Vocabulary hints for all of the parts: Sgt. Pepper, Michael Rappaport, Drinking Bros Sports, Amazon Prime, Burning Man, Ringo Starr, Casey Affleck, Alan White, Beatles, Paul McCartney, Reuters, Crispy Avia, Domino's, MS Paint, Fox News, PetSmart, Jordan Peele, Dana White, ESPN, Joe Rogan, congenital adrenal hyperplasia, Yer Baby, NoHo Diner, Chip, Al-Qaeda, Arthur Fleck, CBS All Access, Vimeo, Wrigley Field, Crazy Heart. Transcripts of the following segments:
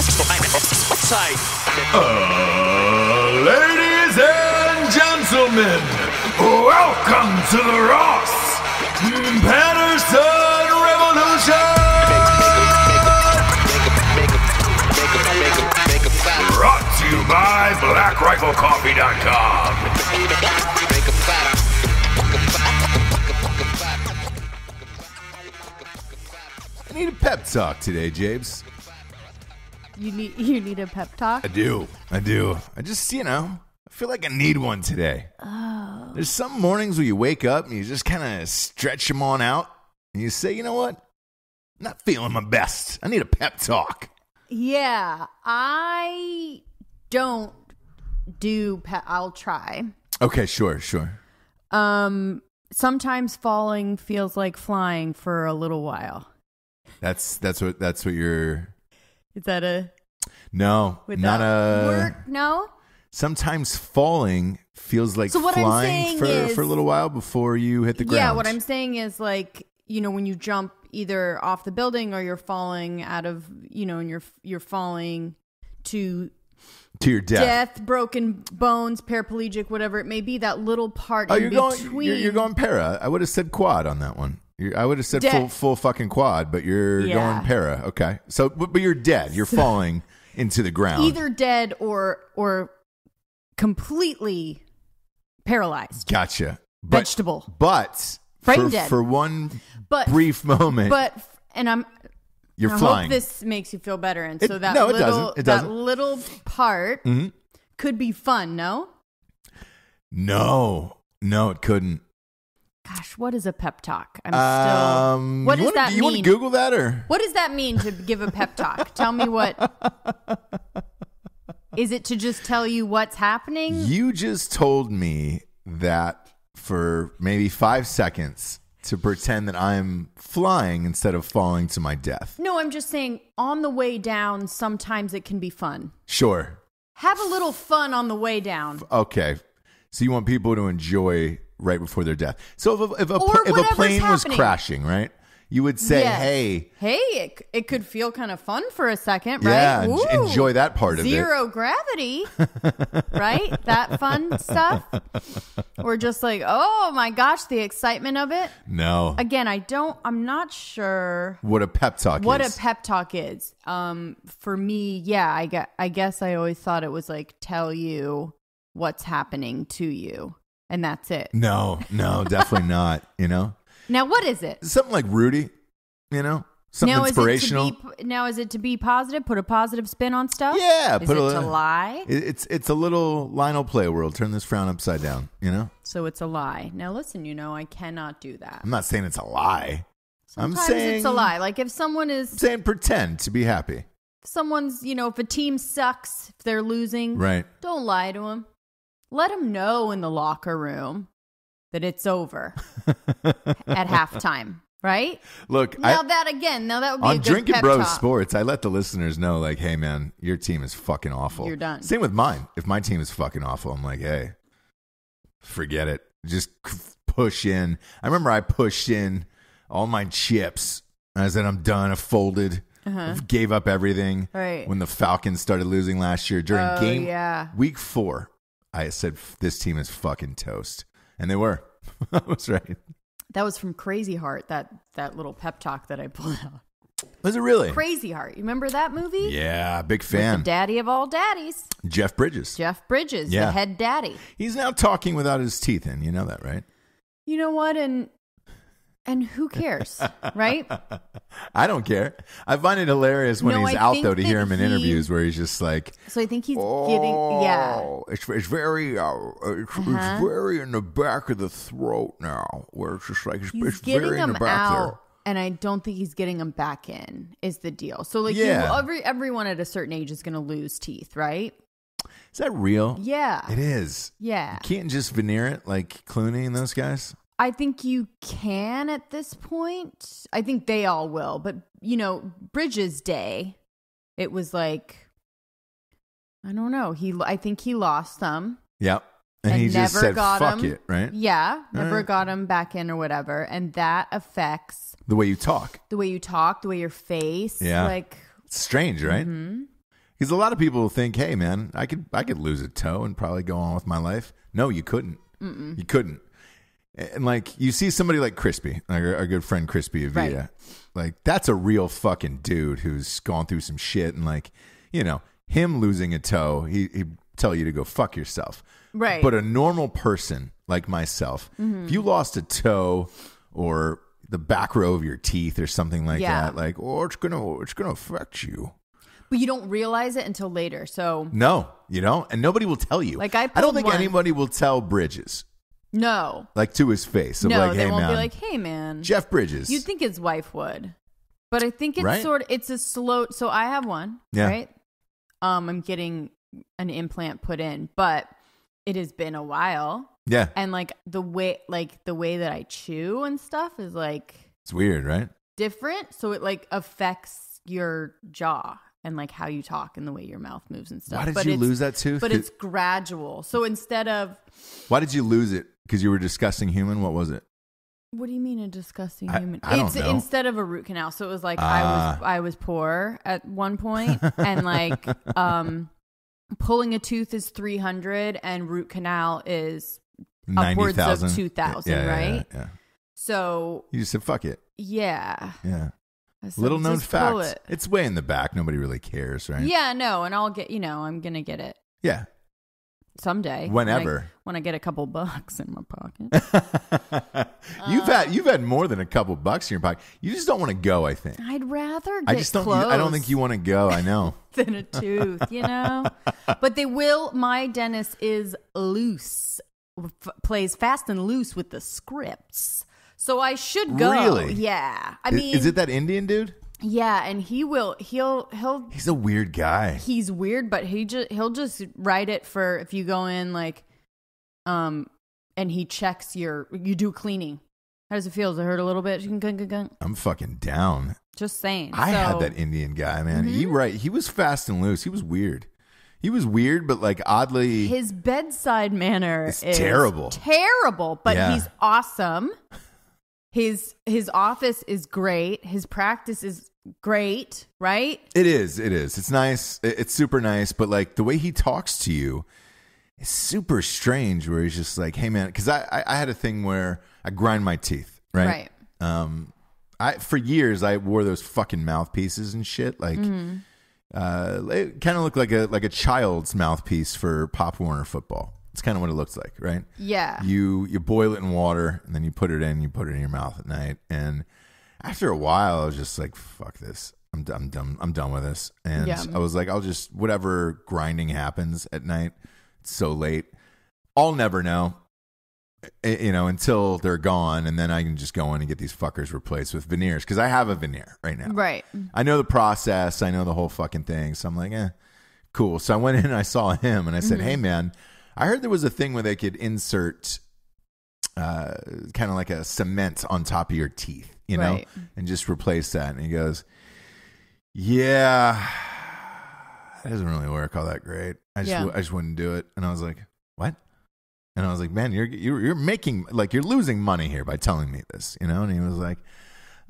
Ladies and gentlemen, welcome to the Ross Patterson Revolution! Brought to you by BlackRifleCoffee.com. I need a pep talk today, James. You need a pep talk? I do. I just, I feel like I need one today. Oh. There's some mornings where you wake up and you just kind of stretch them on out and you say, you know what? I'm not feeling my best. I need a pep talk. Yeah, I don't do pep. I'll try. Okay, sure. Sometimes falling feels like flying for a little while. That's what you're. Is that a no? Not a word. No. Sometimes falling feels like flying for a little while before you hit the ground. Yeah, what I'm saying is like when you jump either off the building or you're falling out of and you're falling to your death, broken bones, paraplegic, whatever it may be. That little part. Oh, in between. You're going para. I would have said quad on that one. I would have said full fucking quad, but you're going para. Okay. So, but you're dead. You're falling into the ground. Either dead or completely paralyzed. Gotcha. But, vegetable. But dead. For one brief moment. But, and I'm... You're flying. I hope this makes you feel better. And so that that little part could be fun, no? No, it couldn't. Gosh, what is a pep talk? I'm still. What does that mean? You want to Google that, or what does that mean to give a pep talk? Tell me what. Is it to just tell you what's happening? You just told me that for maybe 5 seconds to pretend that I'm flying instead of falling to my death. No, I'm just saying on the way down, sometimes it can be fun. Sure. Have a little fun on the way down. Okay, so you want people to enjoy. Right before their death. So if a plane was crashing, right, you would say, hey, it could feel kind of fun for a second, right? Yeah, ooh, enjoy that part of it. Zero gravity, right? That fun stuff. Or just like, oh my gosh, the excitement of it. No. Again, I'm not sure what a pep talk is. For me, yeah, I guess I always thought it was like tell you what's happening to you. And that's it. No, definitely not. Now, what is it? Something like Rudy, something inspirational. Now, is it to be positive? Put a positive spin on stuff? Yeah. Is it to lie? It's a little Lionel play world. Turn this frown upside down, So it's a lie. Now, listen, I cannot do that. I'm not saying it's a lie. Sometimes I'm saying it's a lie. Like if someone is... I'm saying pretend to be happy. Someone's, if a team sucks, if they're losing, right? Don't lie to them. Let them know in the locker room that it's over at halftime, right? Look, that would be a good pep talk. On Drinking Bros Sports, I let the listeners know, like, hey, man, your team is fucking awful. You're done. Same with mine. If my team is fucking awful, I'm like, hey, forget it. Just push in. I remember I pushed in all my chips. I said, I'm done. I folded. Gave up everything. Right. When the Falcons started losing last year during week 4. I said, this team is fucking toast. And they were. I was right. That was from Crazy Heart, that little pep talk that I pulled out. Was it really? Crazy Heart. You remember that movie? Yeah, big fan. With the daddy of all daddies. Jeff Bridges. The head daddy. He's now talking without his teeth in. You know that, right? You know what? And who cares, right? I don't care. I find it hilarious when he's out, though, to hear him in interviews where he's just like... So I think he's getting... Yeah. It's very in the back of the throat now, where it's just like... It's very in the back there. And I don't think he's getting them back in is the deal. So like everyone at a certain age is going to lose teeth, right? Is that real? Yeah. It is. Yeah. You can't just veneer it like Clooney and those guys? I think you can at this point. I think they all will. But, Bridges' day, it was like, I don't know. I think he lost them. Yep. And he just said, fuck it, right? Yeah. Never got them back in or whatever. And that affects... The way you talk. The way your face. Yeah. Like, it's strange, right? Mm-hmm. Because a lot of people think, hey, man, I could lose a toe and probably go on with my life. No, you couldn't. Mm-mm. You couldn't. And, like, you see somebody like Crispy, like our good friend Crispy Avia. Right. Like, that's a real fucking dude who's gone through some shit. And, like, you know, him losing a toe, he'd tell you to go fuck yourself. Right. But a normal person like myself, mm-hmm. if you lost a toe or the back row of your teeth or something like that, like, oh, it's gonna affect you. But you don't realize it until later, so. No, you don't. And nobody will tell you. Like, I don't think anybody will tell Bridges. No. Like, to his face. No, like, they won't be like, hey, man. Jeff Bridges. You'd think his wife would. But I think it's sort of, it's a slow, so I have one, right? I'm getting an implant put in, but it has been a while. Yeah. And, like, the way that I chew and stuff is, like. It's weird, right? Different. So it, like, affects your jaw. And like how you talk and the way your mouth moves and stuff. Why did you lose that tooth? But it's gradual. So instead of... Why did you lose it? Because you were a disgusting human? What was it? What do you mean a disgusting human? I don't know. Instead of a root canal. So it was like I was poor at one point. And like pulling a tooth is $300 and root canal is upwards of $2,000, right? Yeah. So... You just said, fuck it. Yeah. Yeah. So little known fact, it's way in the back. Nobody really cares, right? Yeah, no, and I'll get, you know, I'm going to get it. Yeah. Someday. Whenever. When I get a couple bucks in my pocket. You've had more than a couple bucks in your pocket. You just don't want to go, I think. I'd rather get close. I don't think you want to go, I know. Than a tooth, you know? But they will, my dentist is loose, plays fast and loose with the scripts. So I should go. Really? Yeah. I mean, is it that Indian dude? Yeah, and he'll He's a weird guy. He's weird, but he'll just write it for if you go in like and he checks you do cleaning. How does it feel? Does it hurt a little bit? I'm fucking down. Just saying. I had that Indian guy, man. Mm-hmm. He was fast and loose. He was weird. He was weird, but like oddly, his bedside manner is terrible. Terrible, but he's awesome. His office is great. His practice is great, right? It is. It's nice. It's super nice. But like the way he talks to you is super strange where he's just like, hey, man, because I had a thing where I grind my teeth, right? Right. For years, I wore those fucking mouthpieces and shit. Like it kind of looked like a child's mouthpiece for Pop Warner football. It's kind of what it looks like, right? Yeah. You boil it in water, and then you put it in. You put it in your mouth at night, and after a while, I was just like, "Fuck this! I'm done with this." And I was like, "I'll just whatever grinding happens at night. It's so late, I'll never know, you know, until they're gone, and then I can just go in and get these fuckers replaced with veneers because I have a veneer right now. Right? I know the process. I know the whole fucking thing. So I'm like, eh, cool. So I went in, and I saw him, and I said, "Hey, man." I heard there was a thing where they could insert kind of like a cement on top of your teeth, you know, and just replace that. And he goes, yeah, that doesn't really work all that great. I just wouldn't do it. And I was like, what? And I was like, man, you're making like you're losing money here by telling me this, you know? And he was like,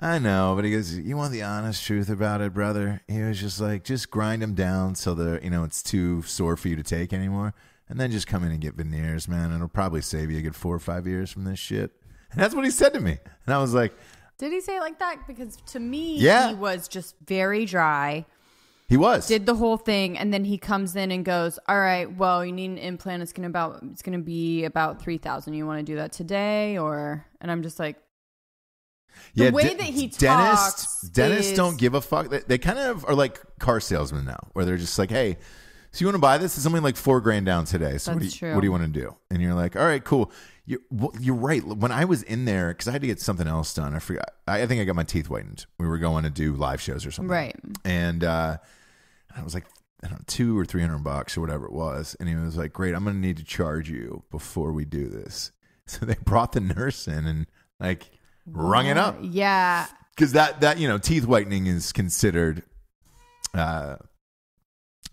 I know. But he goes, you want the honest truth about it, brother? He was just like, just grind them down so that, you know, it's too sore for you to take anymore. And then just come in and get veneers, man. It'll probably save you a good 4 or 5 years from this shit. And that's what he said to me. And I was like... Did he say it like that? Because to me, he was just very dry. He was. Did the whole thing. And then he comes in and goes, all right, well, you need an implant. It's going to be about $3,000. You want to do that today? Or... And I'm just like... The way that he talks Dentists don't give a fuck. They kind of are like car salesmen now. Where they're just like, hey... So you want to buy this? It's only like $4,000 down today. So what do you want to do? And you're like, all right, cool. You're right. When I was in there, because I had to get something else done. I forgot. I think I got my teeth whitened. We were going to do live shows or something. Right. And I was like, I don't know, $200 or $300 or whatever it was. And he was like, great, I'm going to need to charge you before we do this. So they brought the nurse in and like rung it up. Yeah. Because that, you know, teeth whitening is considered...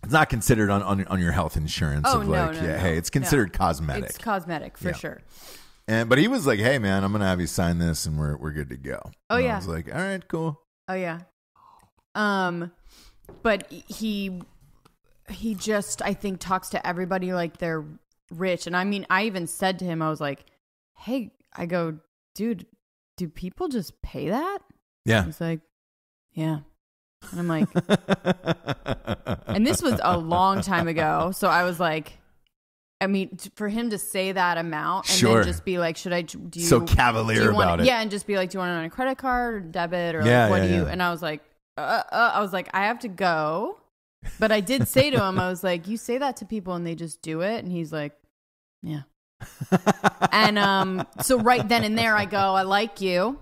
It's not considered on your health insurance. Oh, of like, no. Hey, it's considered cosmetic. It's cosmetic for sure. But he was like, hey, man, I'm going to have you sign this and we're good to go. Oh, and I was like, all right, cool. Oh, yeah. But he he just, I think, talks to everybody like they're rich. And I mean, I even said to him, I was like, hey, I go, dude, do people just pay that? Yeah. He's like, yeah. And I'm like, and this was a long time ago. So I was like, I mean, for him to say that amount and then just be like, should I do so cavalier about it? Yeah. And just be like, do you want it on a credit card or debit or like, what do you? And I was like, I have to go. But I did say to him, I was like, you say that to people and they just do it. And he's like, yeah. And so right then and there I go, I like you.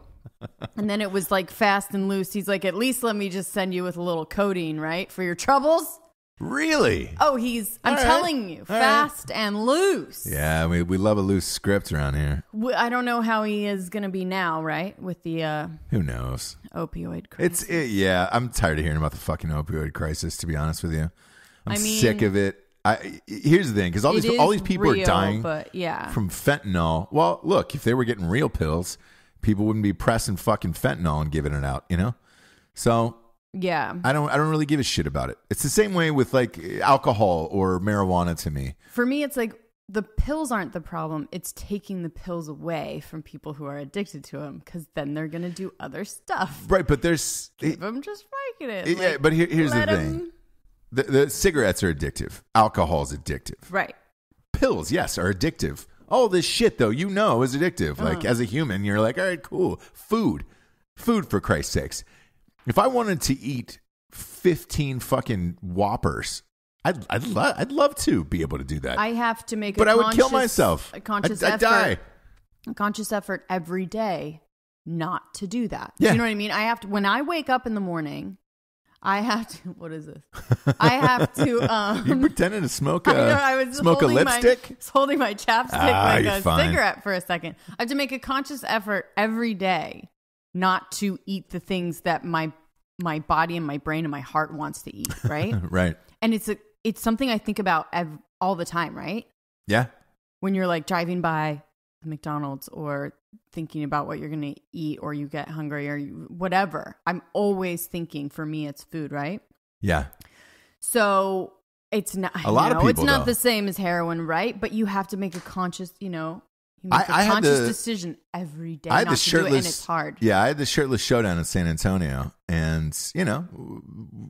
And then it was like fast and loose. He's like, at least let me just send you with a little codeine, right? For your troubles. Really? Oh, I'm telling you, fast and loose. Yeah, we love a loose script around here. I don't know how he is going to be now, right? With the who knows opioid crisis. Yeah, I'm tired of hearing about the fucking opioid crisis. To be honest with you, I mean, sick of it. Here's the thing, because all these people are dying from fentanyl. Well, look, if they were getting real pills, people wouldn't be pressing fucking fentanyl and giving it out, you know. So. Yeah, I don't really give a shit about it. It's the same way with like alcohol or marijuana to me. For me, it's like the pills aren't the problem. It's taking the pills away from people who are addicted to them, because then they're going to do other stuff. Right, but there's... Keep them just liking it. Like, yeah, but here's the thing. The cigarettes are addictive. Alcohol is addictive. Right. Pills, yes, are addictive. All this shit, though, you know is addictive. Like, as a human, you're like, all right, cool. Food. Food, for Christ's sakes. If I wanted to eat 15 fucking Whoppers, I'd love to be able to do that. I have to make, but I would kill myself. A conscious effort every day not to do that. Yeah. You know what I mean? I have to. When I wake up in the morning, I have to. What is this? I have to. You pretending to smoke a lipstick? I was holding my chapstick like a cigarette for a second. I have to make a conscious effort every day not to eat the things that my body and my brain and my heart wants to eat, right? Right. And it's something I think about all the time, right? Yeah. When you're like driving by McDonald's or thinking about what you're going to eat, or you get hungry or whatever, I'm always thinking. For me, it's food, right? Yeah. So it's not a lot of people. It's not the same as heroin, right? But you have to make a conscious, conscious decision every day not to do it, and it's hard. Yeah, I had the shirtless showdown in San Antonio, and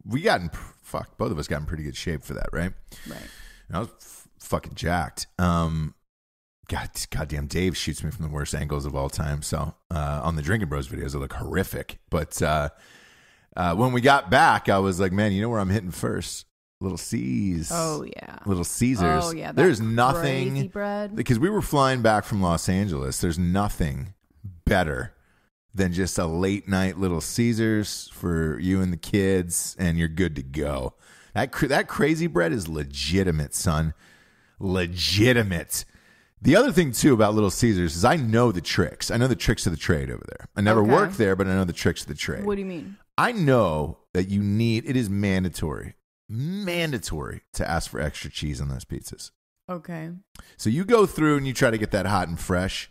we got in. Fuck, both of us got in pretty good shape for that, right? Right. And I was fucking jacked. Goddamn, Dave shoots me from the worst angles of all time. So on the Drinking Bros videos, I look horrific. But when we got back, I was like, man, you know where I'm hitting first? Little C's. Oh, yeah. Little Caesars. Oh, yeah. There's nothing. Crazy bread. Because we were flying back from Los Angeles. There's nothing better than just a late night Little Caesars for you and the kids, and you're good to go. That crazy bread is legitimate, son. Legitimate. The other thing, too, about Little Caesars is I know the tricks. I know the tricks of the trade over there. I never worked there, but I know the tricks of the trade. What do you mean? I know that it is mandatory to ask for extra cheese on those pizzas. Okay. So you go through and you try to get that hot and fresh,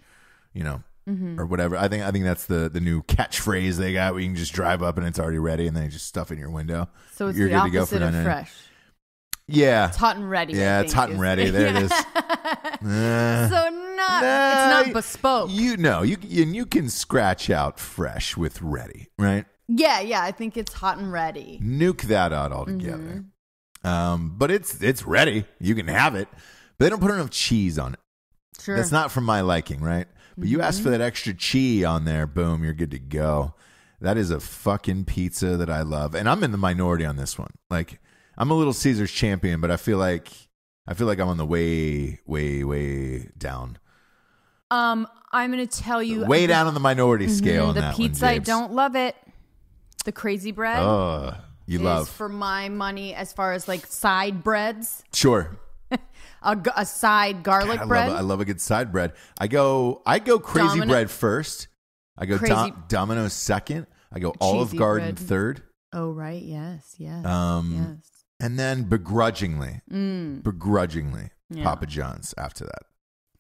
or whatever. I think that's the new catchphrase they got, where you can just drive up and it's already ready, and then you just stuff it in your window. So it's the opposite of fresh. Yeah. It's hot and ready. Yeah, it's hot and ready. There it is. It's not bespoke. You can scratch out fresh with ready, right? Yeah, I think it's hot and ready. Nuke that out altogether. But it's ready. You can have it. But they don't put enough cheese on it. Sure. That's not from my liking, right? But you ask for that extra cheese on there, boom, you're good to go. That is a fucking pizza that I love. And I'm in the minority on this one. Like, I'm a Little Caesars champion, but I feel like I'm on the way, way, way down. I'm going to tell you. Way down on the minority scale on that one, James. The pizza, I don't love it. The crazy bread is for my money as far as like side breads. Sure. a side garlic bread. I love a good side bread. I go crazy bread first. I go Domino's second. I go Olive Garden third. Oh, right. Yes. Yes. And then begrudgingly, Papa John's after that.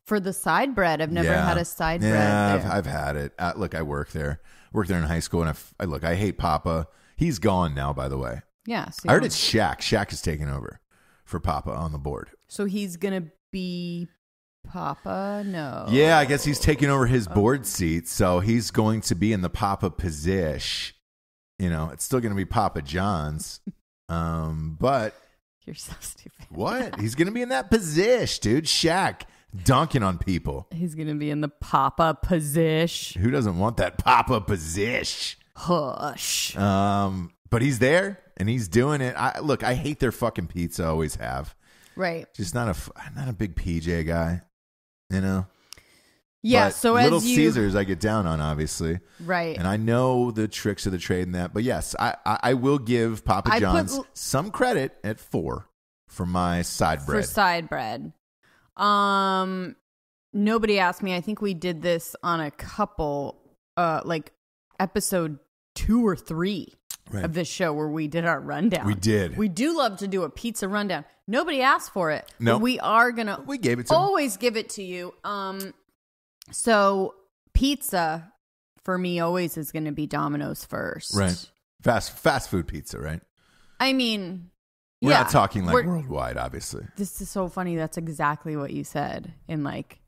For the side bread. I've never had a side bread. Yeah, I've had it. Look, I work there. Worked there in high school, and I hate Papa. He's gone now, by the way. Yeah, so I heard it's Shaq. Shaq is taking over for Papa on the board. So he's going to be Papa? No. Yeah, I guess he's taking over his board seat. So he's going to be in the Papa position. You know, it's still going to be Papa John's. But. You're so stupid. What? He's going to be in that position, dude. Shaq dunking on people. He's going to be in the Papa position. Who doesn't want that Papa position? Hush. But he's there and he's doing it. Look, I hate their fucking pizza. I always have. Right. Just not a big PJ guy, you know? Yeah. But so Little Caesars, I get down on, obviously. Right. And I know the tricks of the trade and that. But yes, I will give Papa John's some credit at 4 for my side bread. For side bread. Nobody asked me. I think we did this on a couple, like episode 2 or 3. Right. Of this show where we did our rundown. We did. We do love to do a pizza rundown. Nobody asked for it. No. Nope. We are going to always give it to you. So pizza for me always is going to be Domino's first. Right. Fast food pizza, right? I mean, we're not talking like worldwide, obviously. This is so funny. That's exactly what you said in like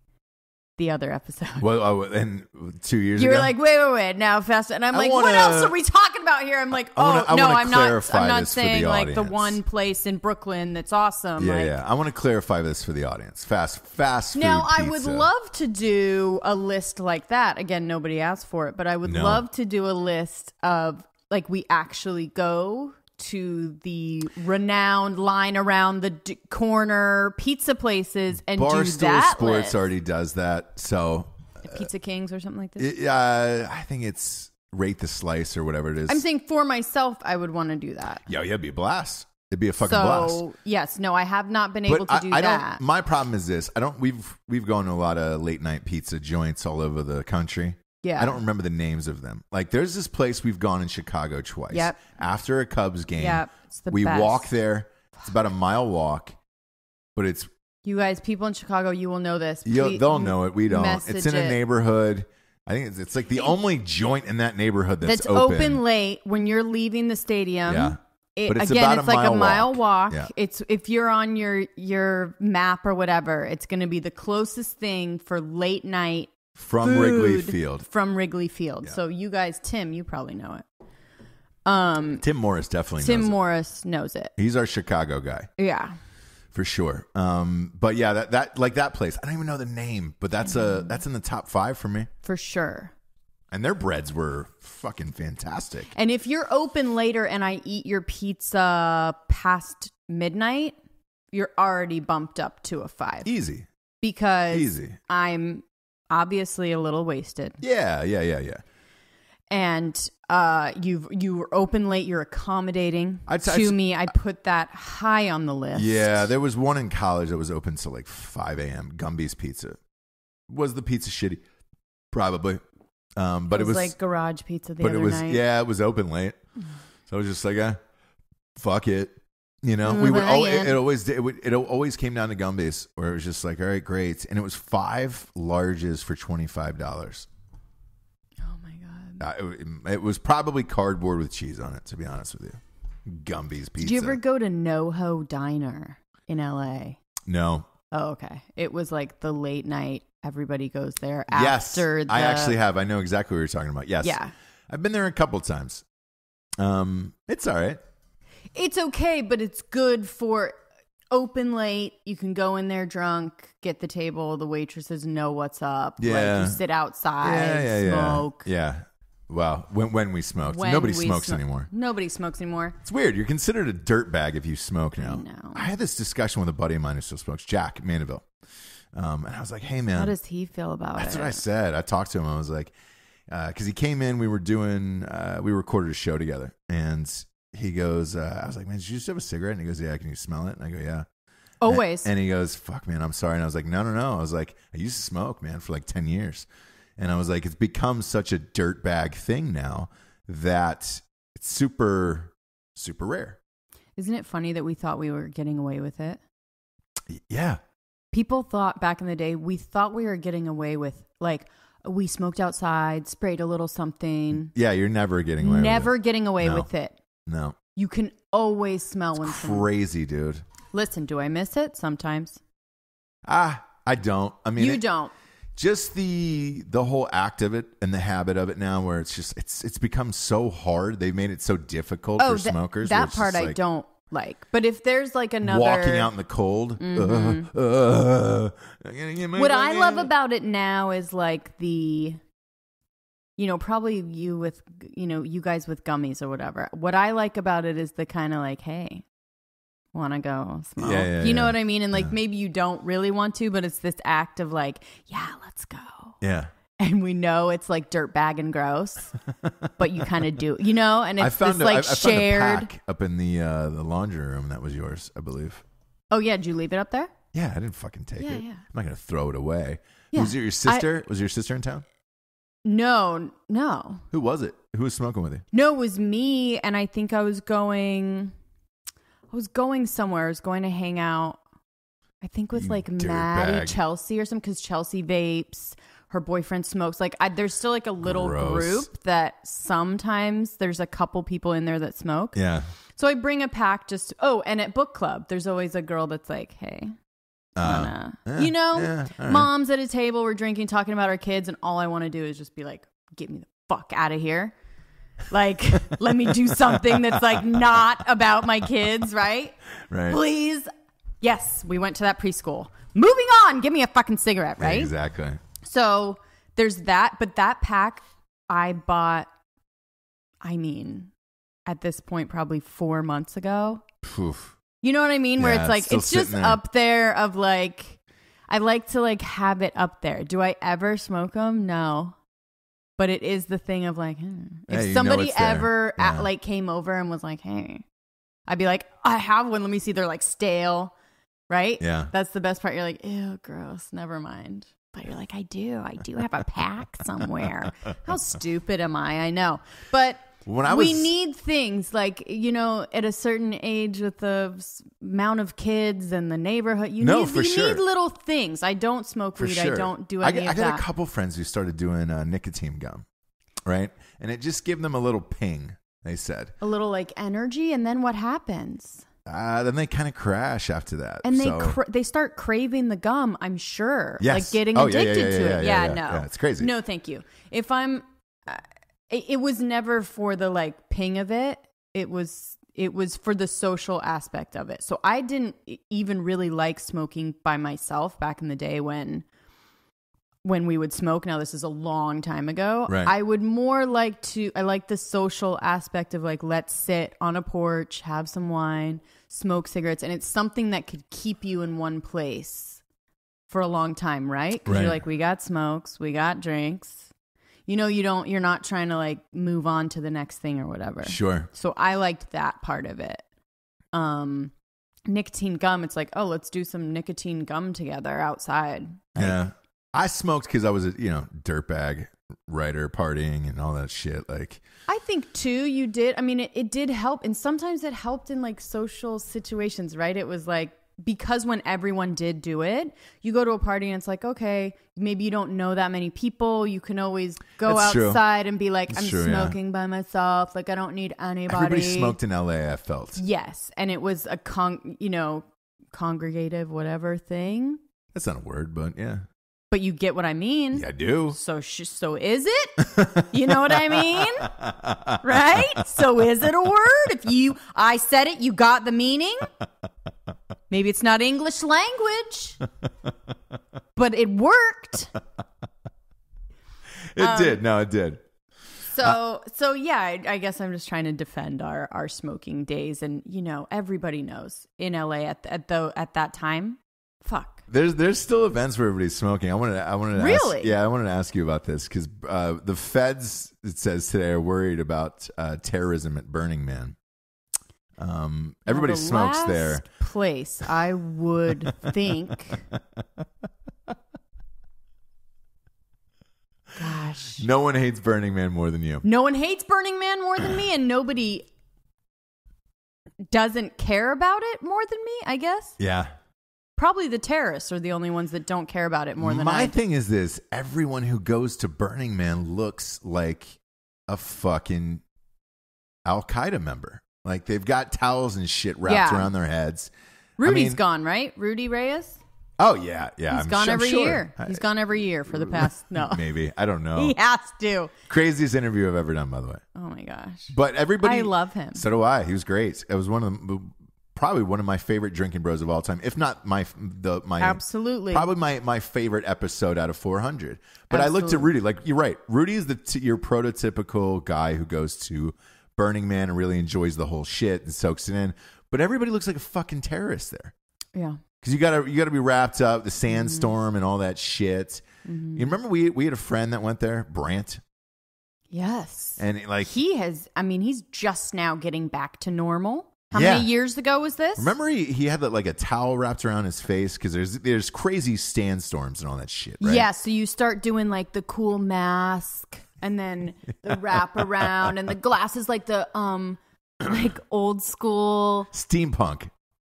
the other episode. Well, and 2 years ago. You were like, wait, now fast. And I'm like, what else are we talking about here? I'm like, I'm not saying like the one place in Brooklyn that's awesome. Yeah, like, yeah. I want to clarify this for the audience. Fast food now, pizza. I would love to do a list like that. Again, nobody asked for it, but I would love to do a list of like we actually go to the renowned line around the corner pizza places and do that. Barstool Sports already does that. So Pizza Kings or something like this. Yeah, I think it's Rate the Slice or whatever it is. I'm saying for myself, I would want to do that. Yeah, it'd be a blast. It'd be a fucking blast. So yes, no, I have not been able to do that. My problem is this: we've gone to a lot of late night pizza joints all over the country. Yeah. I don't remember the names of them. Like, there's this place we've gone in Chicago twice. Yep. After a Cubs game, it's the best. Walk there. It's about a mile walk, but it's... You guys, people in Chicago, you will know this. They'll know it. We don't. It's in a neighborhood. I think it's like the only joint in that neighborhood that's open late when you're leaving the stadium. Yeah. It's like a mile walk. Yeah. It's if you're on your map or whatever, it's going to be the closest thing for late night From Wrigley Field. From Wrigley Field. Yeah. So you guys, Tim, you probably know it. Tim Morris definitely knows it. Tim Morris knows it. He's our Chicago guy. Yeah. For sure. But yeah, that place. I don't even know the name, but that's in the top 5 for me. For sure. And their breads were fucking fantastic. And if you're open later and I eat your pizza past midnight, you're already bumped up to a 5. Easy. Because I'm obviously a little wasted. Yeah. And you were open late. You're accommodating to me. I put that high on the list. Yeah, there was one in college that was open till like 5 a.m. Gumby's Pizza. Was the pizza shitty? Probably. But it was like garage pizza the other night. Yeah, it was open late. So I was just like, fuck it. You know, it always came down to Gumby's, where it was just like, all right, great. And it was 5 larges for $25. Oh my God. It was probably cardboard with cheese on it, to be honest with you. Gumby's Pizza. Did you ever go to NoHo Diner in LA? No. Oh, okay. It was like the late night. Everybody goes there after. Yes, I actually have. I know exactly what you're talking about. Yes. Yeah. I've been there a couple times. It's all right. It's okay, but it's good for open late. You can go in there drunk, get the table. The waitresses know what's up. Yeah. Like, you sit outside, smoke. Yeah. Wow. When we smoked. Nobody smokes anymore. Nobody smokes anymore. It's weird. You're considered a dirtbag if you smoke now. No. I had this discussion with a buddy of mine who still smokes, Jack Mandeville. And I was like, hey, man. How does he feel about it? That's what I said. I talked to him. I was like, because he came in. We recorded a show together. And he goes, I was like, man, did you just have a cigarette? And he goes, yeah, can you smell it? And I go, yeah. Always. And he goes, fuck, man, I'm sorry. And I was like, no. I was like, I used to smoke, man, for like 10 years. And I was like, it's become such a dirtbag thing now that it's super, super rare. Isn't it funny that we thought we were getting away with it? Yeah. People thought back in the day, we thought we were getting away with like... We smoked outside, sprayed a little something. Yeah, you're never getting away with it. No. You can always smell when someone... Crazy, dude. Listen, do I miss it sometimes? I don't. I mean, you don't. Just the whole act of it and the habit of it now, where it's just it's become so hard. They've made it so difficult for smokers. That part I don't like. But if there's like another walking out in the cold, mm-hmm. What I love about it now is like the, you know, probably you with, you know, you guys with gummies or whatever. What I like about it is the kind of like, hey, want to go smoke? Yeah, you know what I mean? And like maybe you don't really want to, but it's this act of like, yeah, let's go. Yeah. And we know it's like dirt bag and gross, but you kind of do, you know? And it's this like shared. I found a pack up in the laundry room that was yours, I believe. Oh yeah, did you leave it up there? Yeah, I didn't fucking take it. Yeah. I'm not gonna throw it away. Yeah. Was it your sister? Was your sister in town? No. Who was it? Who was smoking with you? No, it was me, and I think I was going somewhere. I was going to hang out, I think, with like Maddie, Chelsea or something, because Chelsea vapes. Her boyfriend smokes. Like, there's still like a little group that sometimes there's a couple people in there that smoke. Yeah. So I bring a pack just, and at book club, there's always a girl that's like, hey, you know, right. Mom's at a table. We're drinking, talking about our kids. And all I want to do is just be like, get me the fuck out of here. Like, let me do something that's like not about my kids, right? Right. Please. Yes, we went to that preschool. Moving on. Give me a fucking cigarette, right? Yeah, exactly. So there's that. But that pack I bought, I mean, at this point, probably 4 months ago. Poof. You know what I mean? Yeah, where it's like, it's just there. Up there of like, I like to like have it up there. Do I ever smoke them? No. But it is the thing of like, if somebody ever like came over and was like, hey, I'd be like, I have one. Let me see. They're like stale. Right. Yeah. That's the best part. You're like, ew, gross. Never mind. But you're like, I do have a pack somewhere. How stupid am I? I know. But we need things like, you know, at a certain age with the amount of kids and the neighborhood, you need little things. I don't smoke weed. Sure. I don't do any of that. I got a couple friends who started doing nicotine gum, right? And it just gave them a little ping, they said. A little like energy. And then what happens? Then they kind of crash after that. And they start craving the gum, I'm sure. Yes. Like getting addicted to it. Yeah, no. Yeah, it's crazy. No, thank you. If I'm... It was never for the like ping of it. It was for the social aspect of it. So I didn't even really like smoking by myself back in the day when we would smoke. Now this is a long time ago. Right. I would more like to, I like the social aspect of like, let's sit on a porch, have some wine, smoke cigarettes. And it's something that could keep you in one place for a long time. Right. 'Cause you're like, we got smokes, we got drinks. You know, you're not trying to like move on to the next thing or whatever. Sure. So I liked that part of it. Nicotine gum. It's like, oh, let's do some nicotine gum together outside. Like, yeah. I smoked because I was a, you know, dirtbag writer partying and all that shit. Like, I think too, you did. I mean, it did help. And sometimes it helped in like social situations, right? It was like, because when everyone did do it, you go to a party and it's like, okay, maybe you don't know that many people. You can always go outside and be like, I'm smoking by myself. Like, I don't need anybody. Everybody smoked in LA, I felt. Yes. And it was a congregative whatever thing. That's not a word, but yeah. But you get what I mean. Yeah, I do. So is it? You know what I mean? Right? So is it a word? If I said it, you got the meaning. Maybe it's not English language, but it worked. It did. No, it did. So yeah, I guess I'm just trying to defend our smoking days. And, you know, everybody knows in LA at that time. Fuck. There's still events where everybody's smoking. I wanted to ask you about this because the feds, it says today, are worried about terrorism at Burning Man. Everybody smokes there. Place I would think. Gosh. No one hates Burning Man more than you. No one hates Burning Man more than me, and nobody doesn't care about it more than me, I guess. Yeah. Probably the terrorists are the only ones that don't care about it more than I do. My thing is this. Everyone who goes to Burning Man looks like a fucking Al-Qaeda member. Like, they've got towels and shit wrapped around their heads. Rudy's gone, right? Rudy Reyes? Oh, yeah, yeah. He's gone every year. He's gone every year for the past, no. Maybe. I don't know. He has to. Craziest interview I've ever done, by the way. Oh, my gosh. But everybody. I love him. So do I. He was great. It was one of the, probably one of my favorite Drinking Bros of all time, if not my absolutely probably my favorite episode out of 400. But absolutely. I looked at Rudy, like, you're right. Rudy is your prototypical guy who goes to Burning Man and really enjoys the whole shit and soaks it in. But everybody looks like a fucking terrorist there. Yeah. Because you gotta be wrapped up, the sandstorm and all that shit. Mm-hmm. You remember we had a friend that went there, Brant. Yes. And like he's just now getting back to normal. How many years ago was this? Remember he had like a towel wrapped around his face because there's crazy sandstorms and all that shit, right? Yeah, so you start doing like the cool mask and then the wrap around and the glasses, like the like old school steampunk.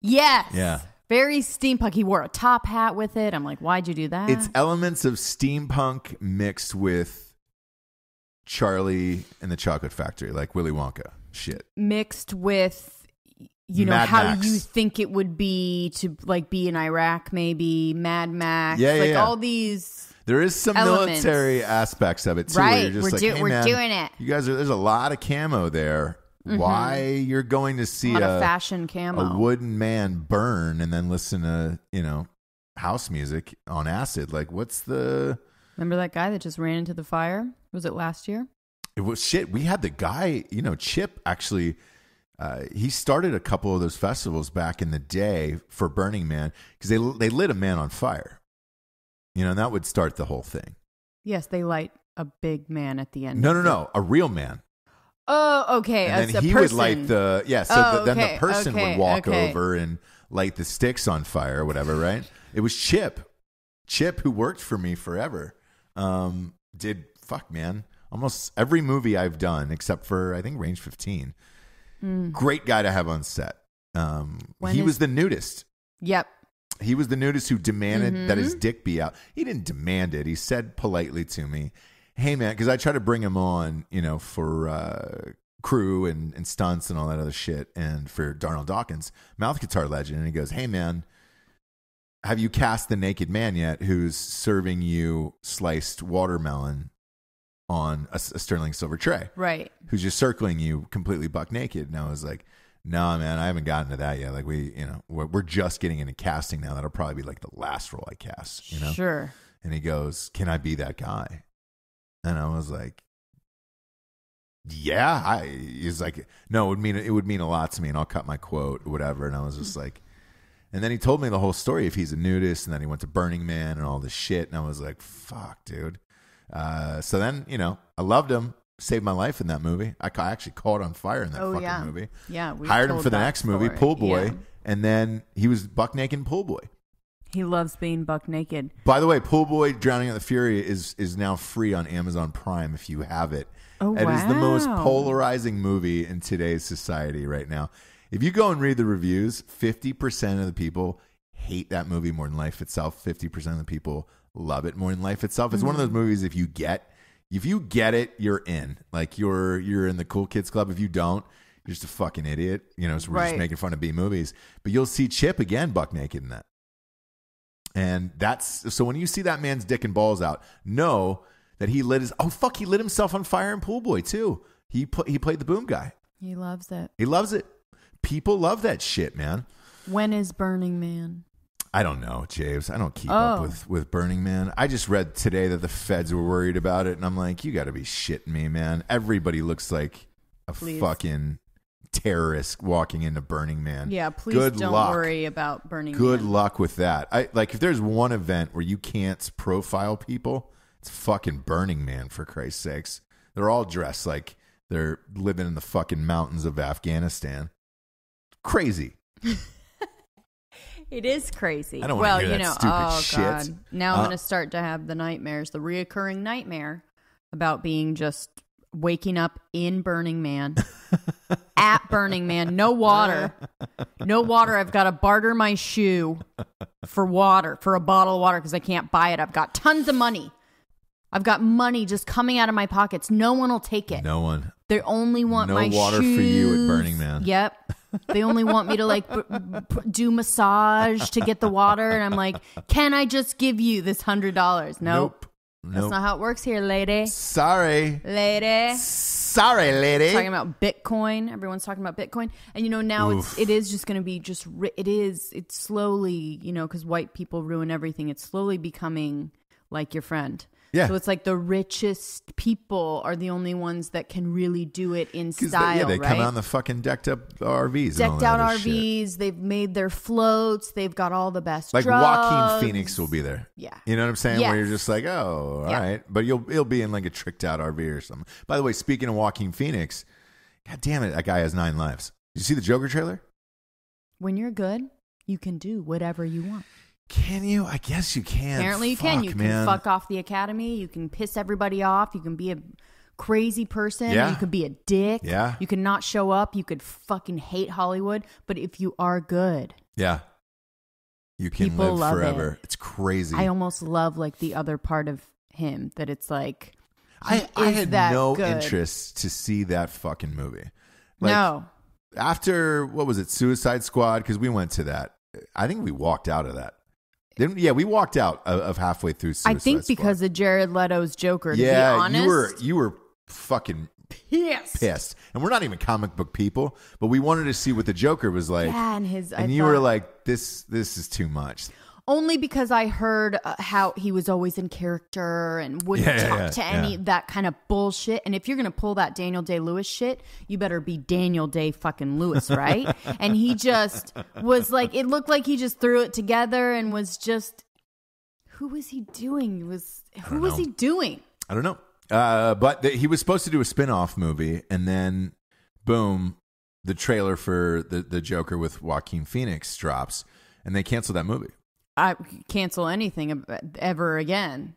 Yes. Yeah. Very steampunk. He wore a top hat with it. I'm like, why'd you do that? It's elements of steampunk mixed with Charlie and the Chocolate Factory, like Willy Wonka shit. Mixed with, you know, Mad Max. You think it would be to like be in Iraq, maybe Mad Max. Yeah, like all these. There is some military aspects of it too. Right, you're just we're doing it. You guys there's a lot of camo there. Why you're going to see a fashion camo, a wooden man burn, and then listen to house music on acid? Like, what's the? Remember that guy that just ran into the fire? Was it last year? It was shit. We had the guy, Chip actually. He started a couple of those festivals back in the day for Burning Man because they lit a man on fire, and that would start the whole thing. Yes, they light a big man at the end. No, a real man. Oh, okay. And then he would light the... Yeah, so then the person would walk over and light the sticks on fire or whatever, right? It was Chip. Chip, who worked for me forever, almost every movie I've done, except for, I think, Range 15. Mm. Great guy to have on set. He was the nudist. Yep. He was the nudist who demanded that his dick be out. He didn't demand it. He said politely to me, hey, man, because I try to bring him on, for crew and stunts and all that other shit. And for Darnell Dawkins, mouth guitar legend. And he goes, hey, man, have you cast the naked man yet who's serving you sliced watermelon on a sterling silver tray? Right. Who's just circling you completely buck naked. And I was like, nah, man, I haven't gotten to that yet. Like we're just getting into casting now. That'll probably be like the last role I cast, Sure. And he goes, can I be that guy? And I was like, yeah. He's like, no, it would mean a lot to me, and I'll cut my quote or whatever. And I was just like, and then he told me the whole story if he's a nudist, and then he went to Burning Man and all this shit. And I was like, fuck, dude. So then, I loved him. Saved my life in that movie. I actually caught on fire in that fucking movie. Yeah. Hired him for the next movie, Pool Boy. Yeah. And then he was buck naked in Pool Boy. He loves being buck naked. By the way, Pool Boy Drowning at the Fury is now free on Amazon Prime if you have it. Oh, wow. It is the most polarizing movie in today's society right now. If you go and read the reviews, 50% of the people hate that movie more than life itself. 50% of the people love it more than life itself. It's one of those movies if you get it, you're in. Like you're in the cool kids club. If you don't, you're just a fucking idiot. So we're just making fun of B movies. But you'll see Chip again buck naked in that. And that's so when you see that man's dick and balls out, know that he lit he lit himself on fire in Pool Boy too. He played the boom guy. He loves it. He loves it. People love that shit, man. When is Burning Man? I don't know, James. I don't keep up with Burning Man. I just read today that the feds were worried about it, and I'm like, you got to be shitting me, man. Everybody looks like a fucking terrorist walking into Burning Man. Yeah, please don't worry about Burning Man. Good luck with that. If there's one event where you can't profile people, it's fucking Burning Man, for Christ's sakes. They're all dressed like they're living in the fucking mountains of Afghanistan. Crazy. It is crazy. I don't want to hear that stupid shit. God. Now I'm going to start to have the nightmares, the reoccurring nightmare about being just waking up in Burning Man. At Burning Man. No water. No water. I've got to barter my shoe for water, for a bottle of water, because I can't buy it. I've got tons of money. I've got money just coming out of my pockets. No one will take it. No one. They only want my shoes. No water for you at Burning Man. Yep. They only want me to like do massage to get the water. And I'm like, can I just give you this $100? Nope. That's not how it works here, lady. Sorry. Lady. Sorry, lady. Talking about Bitcoin. Everyone's talking about Bitcoin. And, you know, now it is just going to be just, it's slowly, you know, because white people ruin everything. It's slowly becoming like your friend. Yeah. So it's like the richest people are the only ones that can really do it in style, they right? come on the fucking decked up RVs. Decked out RVs. Shit. They've made their floats. They've got all the best like drugs. Joaquin Phoenix will be there. Yeah. You know what I'm saying? Yes. Where you're just like, oh, all right. But he'll be in like a tricked out RV or something. By the way, speaking of Joaquin Phoenix, God damn it, that guy has 9 lives. Did you see the Joker trailer? When you're good, you can do whatever you want. Can you? I guess you can. Apparently you can. You can fuck off the academy. You can piss everybody off. You can be a crazy person. Yeah. You could be a dick. Yeah. You could not show up. You could fucking hate Hollywood. But if you are good. Yeah. You can live forever. It's crazy. I almost love like the other part of him that it's like. I had no interest to see that fucking movie. Like, no. After, what was it? Suicide Squad? Because we went to that. I think we walked out of that. Yeah, we walked out of halfway through Suicide Squad. I think because of Jared Leto's Joker, to be honest. You were fucking pissed. And we're not even comic book people, but we wanted to see what the Joker was like. Yeah, and you were like, this is too much. Only because I heard how he was always in character and wouldn't talk to any that kind of bullshit. And if you're going to pull that Daniel Day-Lewis shit, you better be Daniel Day fucking Lewis, right? And he just was like, it looked like he just threw it together and was just, who was he doing? I don't know. But he was supposed to do a spin-off movie. And then, boom, the trailer for the Joker with Joaquin Phoenix drops. And they canceled that movie. I cancel anything ever again,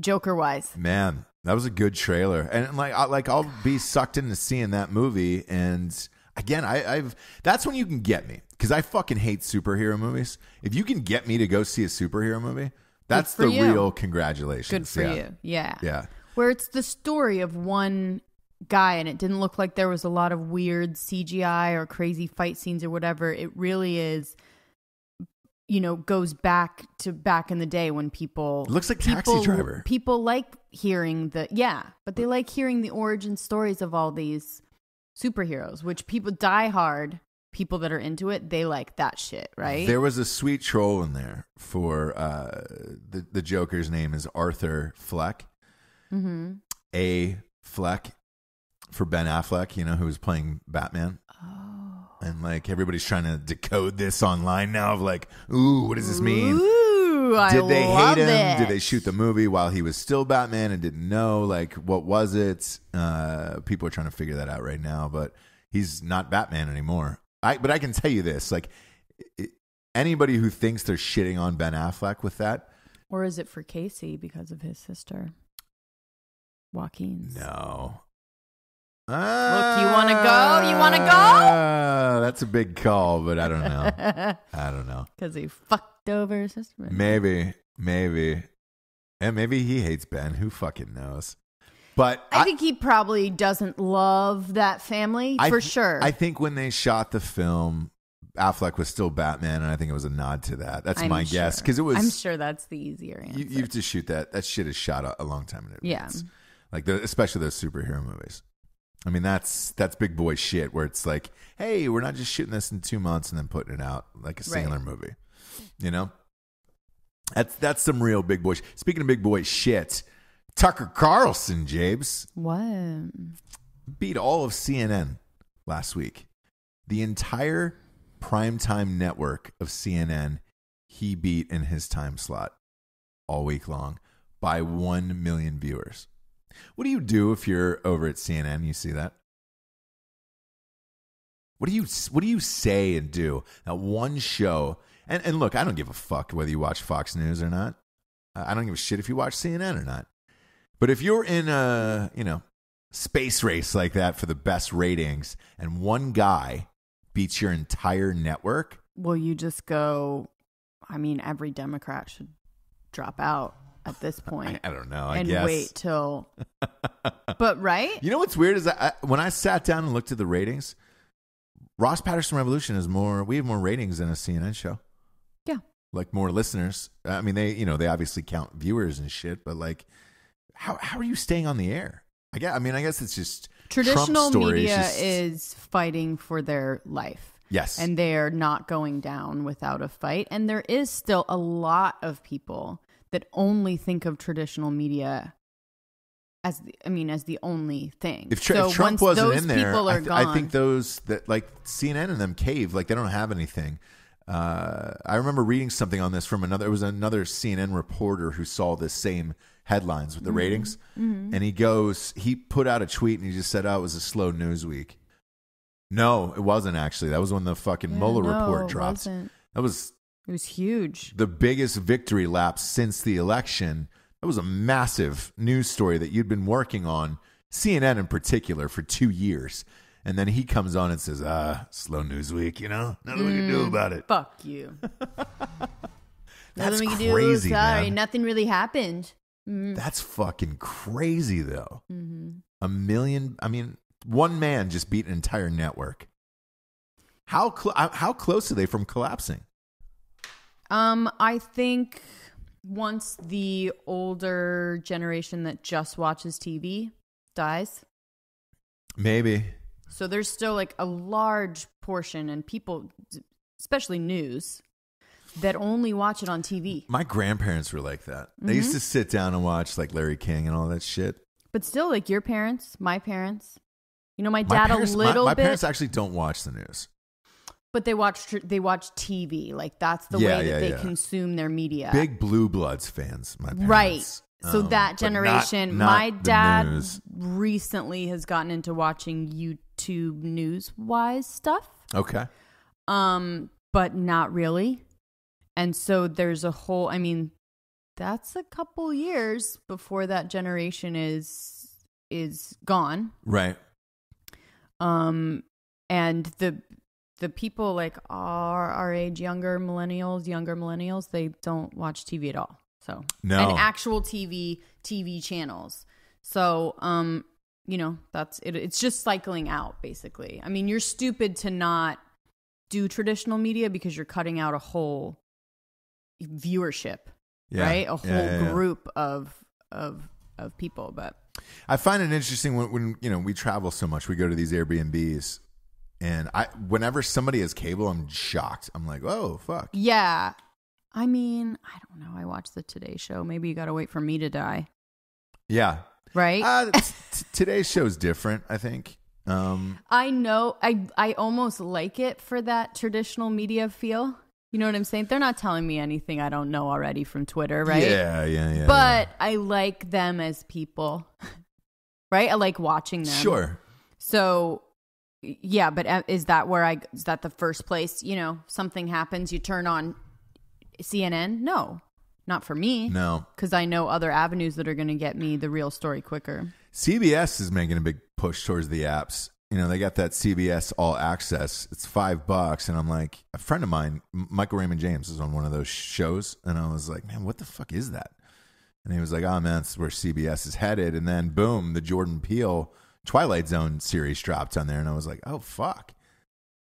Joker-wise. Man, that was a good trailer, and like I'll be sucked into seeing that movie. And again, that's when you can get me because I fucking hate superhero movies. If you can get me to go see a superhero movie, that's the real congratulations. Good for you, yeah. Where it's the story of one guy, and it didn't look like there was a lot of weird CGI or crazy fight scenes or whatever. It really is. You know, goes back to back in the day when people... It looks like Taxi Driver. People like hearing the... Yeah, but they like hearing the origin stories of all these superheroes, which people die-hard, people that are into it, they like that shit, right? There was a sweet troll in there for... the Joker's name is Arthur Fleck. Mm-hmm. A Fleck for Ben Affleck, you know, who was playing Batman. And like everybody's trying to decode this online now of like, ooh, what does this mean? Ooh, did they hate him? Did they shoot the movie while he was still Batman and didn't know? Like, what was it? People are trying to figure that out right now, but he's not Batman anymore. But I can tell you this, like anybody who thinks they're shitting on Ben Affleck with that. Or is it for Casey because of his sister, Joaquin's? No. Look, you want to go? You want to go? That's a big call, but I don't know. I don't know. Because he fucked over his sister. Maybe. And maybe he hates Ben. Who fucking knows? But I think he probably doesn't love that family, for sure. I think when they shot the film, Affleck was still Batman, and I think it was a nod to that. That's my guess. Because it was. I'm sure that's the easier answer. You have to shoot that. That shit is shot a long time in advance. Yeah. Like especially those superhero movies. I mean, that's big boy shit where it's like, hey, we're not just shooting this in 2 months and then putting it out like a singular movie. You know? That's some real big boy shit. Speaking of big boy shit, Tucker Carlson, James. What? Beat all of CNN last week. The entire primetime network of CNN, he beat in his time slot all week long by 1 million viewers. What do you do if you're over at CNN? You see that? What do you say and do? Now, one show, and look, I don't give a fuck whether you watch Fox News or not. I don't give a shit if you watch CNN or not. But if you're in a space race like that for the best ratings, and one guy beats your entire network, well, you just go. I mean, every Democrat should drop out. At this point, I don't know. I guess. And wait till, but right? You know what's weird is when I sat down and looked at the ratings, Ross Patterson Revolution is more, we have more ratings than a CNN show. Yeah. Like more listeners. I mean, they, you know, they obviously count viewers and shit, but like, how are you staying on the air? I guess it's just traditional media is fighting for their life. Yes. And they're not going down without a fight. And there is still a lot of people that only think of traditional media as the, I mean, as the only thing. If Trump wasn't in there, I think those that like CNN and them cave, like they don't have anything. I remember reading something on this from another. It was another CNN reporter who saw the same headlines with the ratings, and he put out a tweet and he just said, "Oh, it was a slow news week." No, it wasn't actually. That was when the fucking Mueller report dropped. It was huge. The biggest victory lap since the election. That was a massive news story that you'd been working on, CNN in particular, for 2 years. And then he comes on and says, slow news week, you know? Nothing we can do about it. Fuck you. That's nothing crazy, we can do. Sorry, man. Nothing really happened. That's fucking crazy, though. One man just beat an entire network. How close are they from collapsing? I think... once the older generation that just watches TV dies. Maybe. So there's still like a large portion and people, especially news, that only watch it on TV. My grandparents were like that. They used to sit down and watch like Larry King and all that shit. But still like your parents, my parents, you know, my dad, a little bit. My parents actually don't watch the news. But they watch TV. Like, that's the way that they consume their media. Big Blue Bloods fans, my parents. Right. So that generation, my dad recently has gotten into watching YouTube news-wise stuff. Okay. But not really. And so there's a whole, I mean, that's a couple years before that generation is gone. Right. And the people like our age, younger millennials, they don't watch TV at all. So and actual TV channels. So, you know, that's it. It's just cycling out basically. I mean, you're stupid to not do traditional media because you're cutting out a whole viewership, right? A whole group of people. But I find it interesting when, you know, we travel so much, we go to these Airbnbs. And whenever somebody has cable, I'm shocked. I'm like, oh, fuck. Yeah. I mean, I don't know. I watched the Today Show. Maybe you got to wait for me to die. Yeah. Right? Today's show's different, I think. I know. I almost like it for that traditional media feel. You know what I'm saying? They're not telling me anything I don't know already from Twitter, right? Yeah. But I like them as people, right? I like watching them. Sure. So... yeah, but is that the first place, you know, something happens, you turn on CNN? No, not for me. No. Because I know other avenues that are going to get me the real story quicker. CBS is making a big push towards the apps. You know, they got that CBS All Access. It's $5. And I'm like, a friend of mine, Michael Raymond James, is on one of those shows. And I was like, man, what the fuck is that? And he was like, oh, man, that's where CBS is headed. And then, boom, the Jordan Peele Twilight Zone series dropped on there, and I was like, oh, fuck.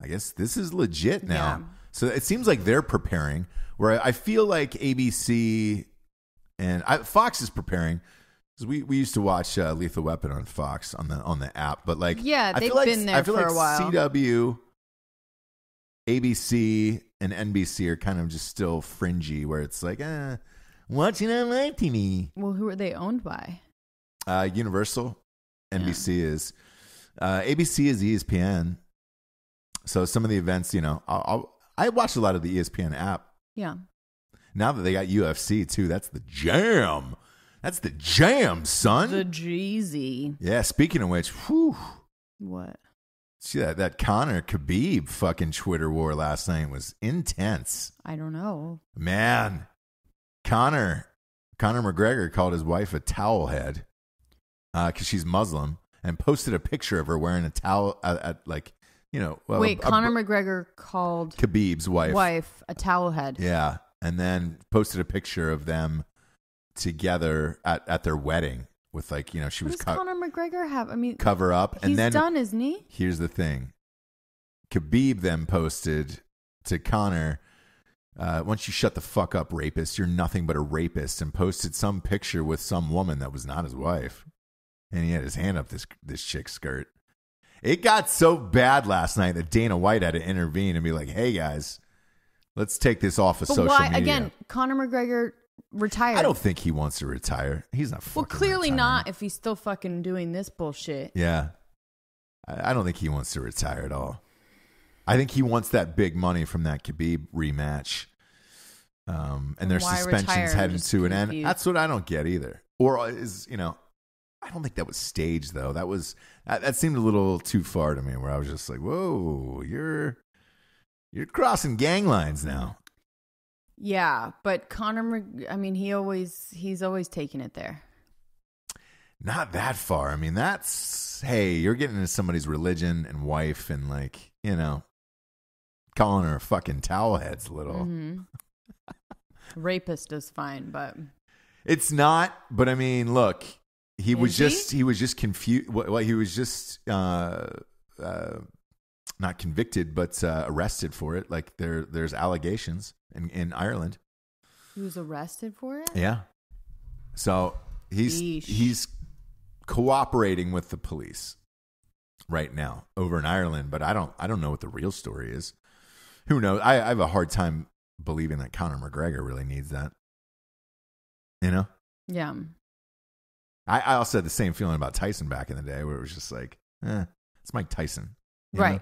I guess this is legit now. Yeah. So it seems like they're preparing, where I feel like ABC and Fox is preparing. Because we used to watch Lethal Weapon on Fox on the app, but like, yeah, they've been there for a while. CW, ABC, and NBC are kind of just still fringy, where it's like, watching on my TV. Well, who are they owned by? Universal. NBC is. ABC is ESPN. So some of the events, you know, I watch a lot of the ESPN app. Yeah. Now that they got UFC too, that's the jam. That's the jam, son. The Jeezy. Yeah, speaking of which, whew. What? See that Conor Khabib fucking Twitter war last night was intense. I don't know. Man. Conor McGregor called his wife a towel head. Because she's Muslim, and posted a picture of her wearing a towel at like, you know. Wait, Conor McGregor called Khabib's wife a towel head. Yeah, and then posted a picture of them together at their wedding with like, you know, she was. What does Conor McGregor have? I mean, cover up. He's done, isn't he? Here's the thing. Khabib then posted to Conor, once you shut the fuck up, rapist, you're nothing but a rapist, and posted some picture with some woman that was not his wife. And he had his hand up this chick's skirt. It got so bad last night that Dana White had to intervene and be like, hey, guys, let's take this off of social media. Again, Conor McGregor retired. I don't think he wants to retire. He's not fucking retiring. Not if he's still fucking doing this bullshit. Yeah. I don't think he wants to retire at all. I think he wants that big money from that Khabib rematch. And their suspension's headed to an end. That's what I don't get either. Or is, you know, I don't think that was staged, though. That was, that seemed a little too far to me, where I was just like, whoa, you're crossing gang lines now. Yeah, but Conor, I mean, he's always taking it there. Not that far. I mean, that's, hey, you're getting into somebody's religion and wife and, like, you know, calling her fucking towelheads little. Mm-hmm. Rapist is fine, but. It's not, but I mean, look. He was just confused. Well, he was just not convicted, but arrested for it. Like there's allegations in Ireland. He was arrested for it? Yeah. So he's cooperating with the police right now over in Ireland. But I don't know what the real story is. Who knows? I have a hard time believing that Conor McGregor really needs that. You know? Yeah. I also had the same feeling about Tyson back in the day, where it was just like, it's Mike Tyson. Right.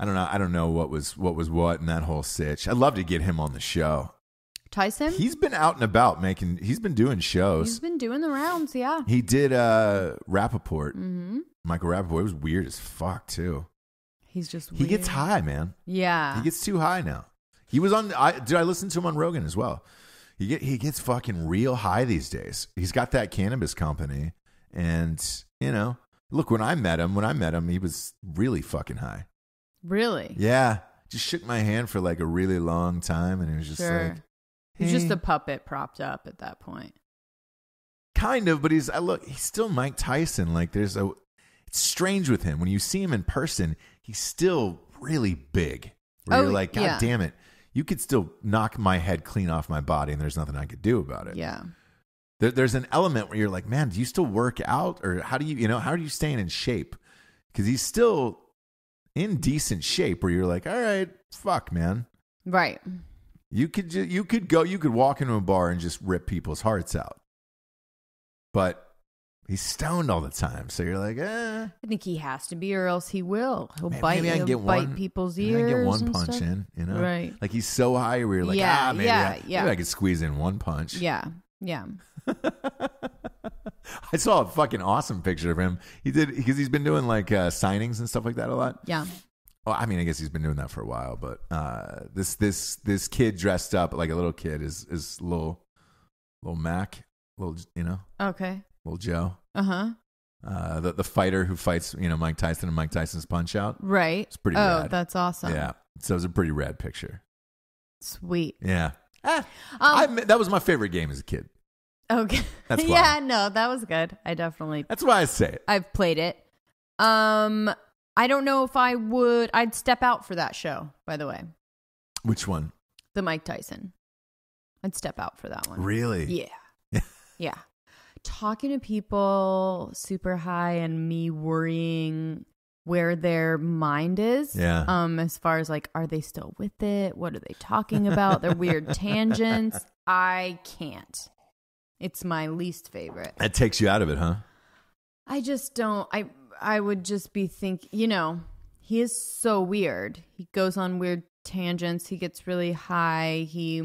Know? I don't know what was what in that whole sitch. I'd love to get him on the show. Tyson? He's been out and about he's been doing shows. He's been doing the rounds, yeah. He did Rappaport. Mm-hmm. Michael Rappaport. It was weird as fuck, too. He's just weird. He gets high, man. Yeah. He gets too high now. He was on, I listened to him on Rogan as well. He gets fucking real high these days. He's got that cannabis company. And, you know, look, when I met him, he was really fucking high. Really? Yeah. Just shook my hand for like a really long time. And he was just like, hey. He's just a puppet propped up at that point. Kind of, but he's still Mike Tyson. Like it's strange with him. When you see him in person, he's still really big. Where you're like, God damn it. You could still knock my head clean off my body and there's nothing I could do about it. Yeah. There's an element where you're like, man, do you still work out? Or how are you staying in shape? Because he's still in decent shape where you're like, all right, fuck, man. Right. You could walk into a bar and just rip people's hearts out. But he's stoned all the time. So you're like, I think he has to be, or else he will. He'll bite people's ears. Maybe I get one punch in, you know? Right. Like he's so high where you're like, maybe I could squeeze in one punch. Yeah. Yeah. I saw a fucking awesome picture of him. He did, because he's been doing like signings and stuff like that a lot. Yeah. Well, I mean, I guess he's been doing that for a while, but this kid dressed up like a little kid is little Mac, little, you know? Okay. Little Joe. Uh-huh. The fighter who fights, you know, Mike Tyson and Mike Tyson's Punch Out. Right. It's pretty rad. Oh, that's awesome. Yeah. So it was a pretty rad picture. Sweet. Yeah. That was my favorite game as a kid. Okay. That's why. Yeah, no, that was good. I definitely. That's why I say it. I've played it. I don't know if I'd step out for that show, by the way. Which one? The Mike Tyson. I'd step out for that one. Really? Yeah. Yeah. Talking to people super high and me worrying where their mind is. Yeah. As far as like, are they still with it? What are they talking about? Their weird tangents. I can't. It's my least favorite. That takes you out of it, huh? I just don't. I would just be thinking, you know, he is so weird. He goes on weird tangents. He gets really high. He,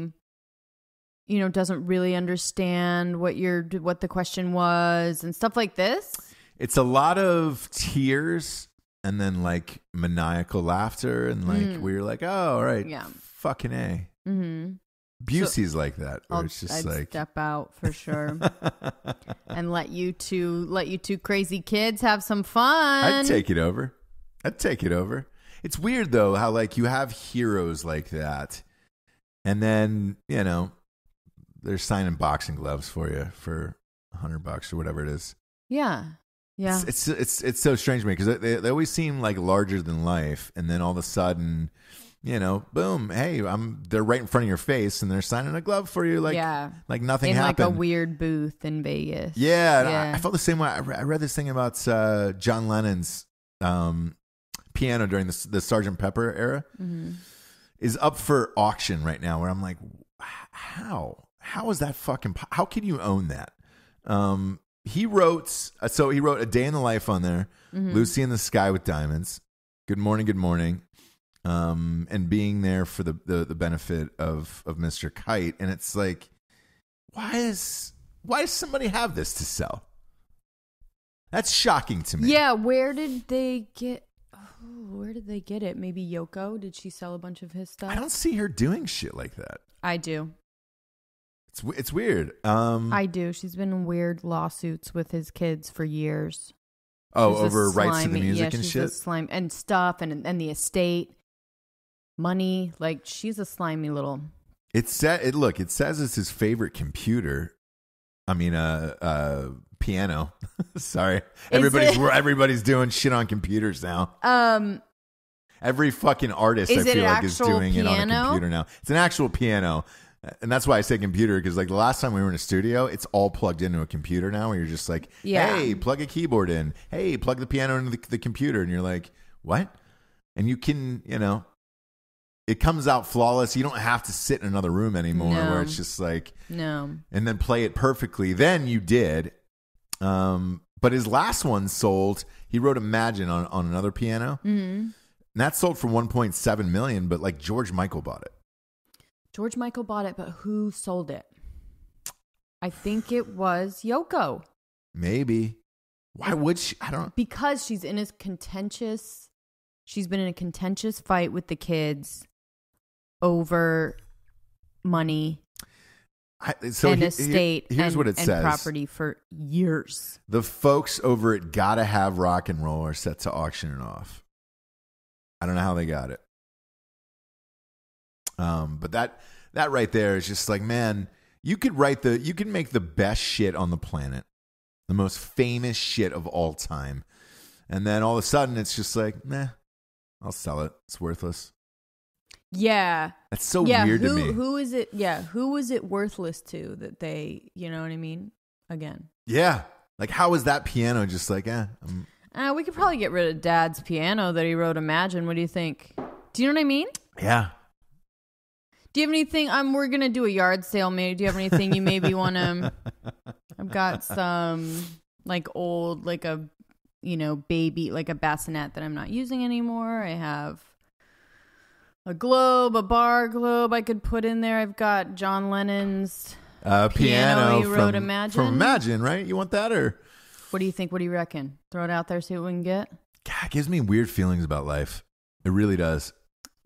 you know, doesn't really understand what the question was and stuff like this. It's a lot of tears and then like maniacal laughter and like where you're like, oh, all right, yeah, fucking A. Mm-hmm. Busey's so, like that. Where it's just I'd step out for sure and let you two crazy kids have some fun. I'd take it over. It's weird though how like you have heroes like that, and then you know. They're signing boxing gloves for you for $100 or whatever it is. Yeah. Yeah. It's so strange to me because they always seem like larger than life. And then all of a sudden, you know, boom, hey, they're right in front of your face and they're signing a glove for you. Like, yeah. Like nothing happened. Like a weird booth in Vegas. Yeah. Yeah. I felt the same way. I read this thing about John Lennon's piano during the Sgt. Pepper era is up for auction right now, where I'm like, how is that fucking, how can you own that? He wrote A Day in the Life on there, Lucy in the Sky with Diamonds, Good Morning, Good Morning, and Being There for the Benefit of Mr. Kite. And it's like, why does somebody have this to sell? That's shocking to me. Yeah, where did they get it? Maybe Yoko? Did she sell a bunch of his stuff? I don't see her doing shit like that. I do. It's weird. I do. She's been in weird lawsuits with his kids for years. Oh, over rights to the music and shit? Slime and stuff and the estate, money. Like, she's a slimy little... It says it's his favorite computer. I mean, piano. Sorry. Everybody's doing shit on computers now. Every fucking artist, I feel like, is doing it on a computer now. It's an actual piano. And that's why I say computer, because like the last time we were in a studio, it's all plugged into a computer now, where you're just like, yeah. Hey, plug a keyboard in. Hey, plug the piano into the computer. And you're like, what? And you can, you know, it comes out flawless. You don't have to sit in another room anymore where it's just like, no. And then play it perfectly. Then you did. But his last one sold. He wrote Imagine on another piano. And that sold for $1.7 million. But like George Michael bought it. George Michael bought it, but who sold it? I think it was Yoko. Maybe. Why would she? I don't... Because she's in She's been in a contentious fight with the kids over money and estate and property for years. The folks over at Gotta Have Rock and Roll are set to auction it off. I don't know how they got it. But that right there is just like, man, you can make the best shit on the planet, the most famous shit of all time. And then all of a sudden it's just like, nah, I'll sell it. It's worthless. Yeah. That's so weird to me. Who is it? Yeah. Who was it worthless to that they, you know what I mean? Again. Yeah. Like, how is that piano just like, we could probably get rid of Dad's piano that he wrote Imagine. What do you think? Do you know what I mean? Yeah. Do you have anything? We're going to do a yard sale, maybe. Do you have anything you maybe want to... I've got some, like, old, like a, you know, baby, like a bassinet that I'm not using anymore. I have a globe, a bar globe I could put in there. I've got John Lennon's piano he wrote Imagine. From Imagine, right? You want that, or... What do you think? What do you reckon? Throw it out there, see what we can get? God, it gives me weird feelings about life. It really does.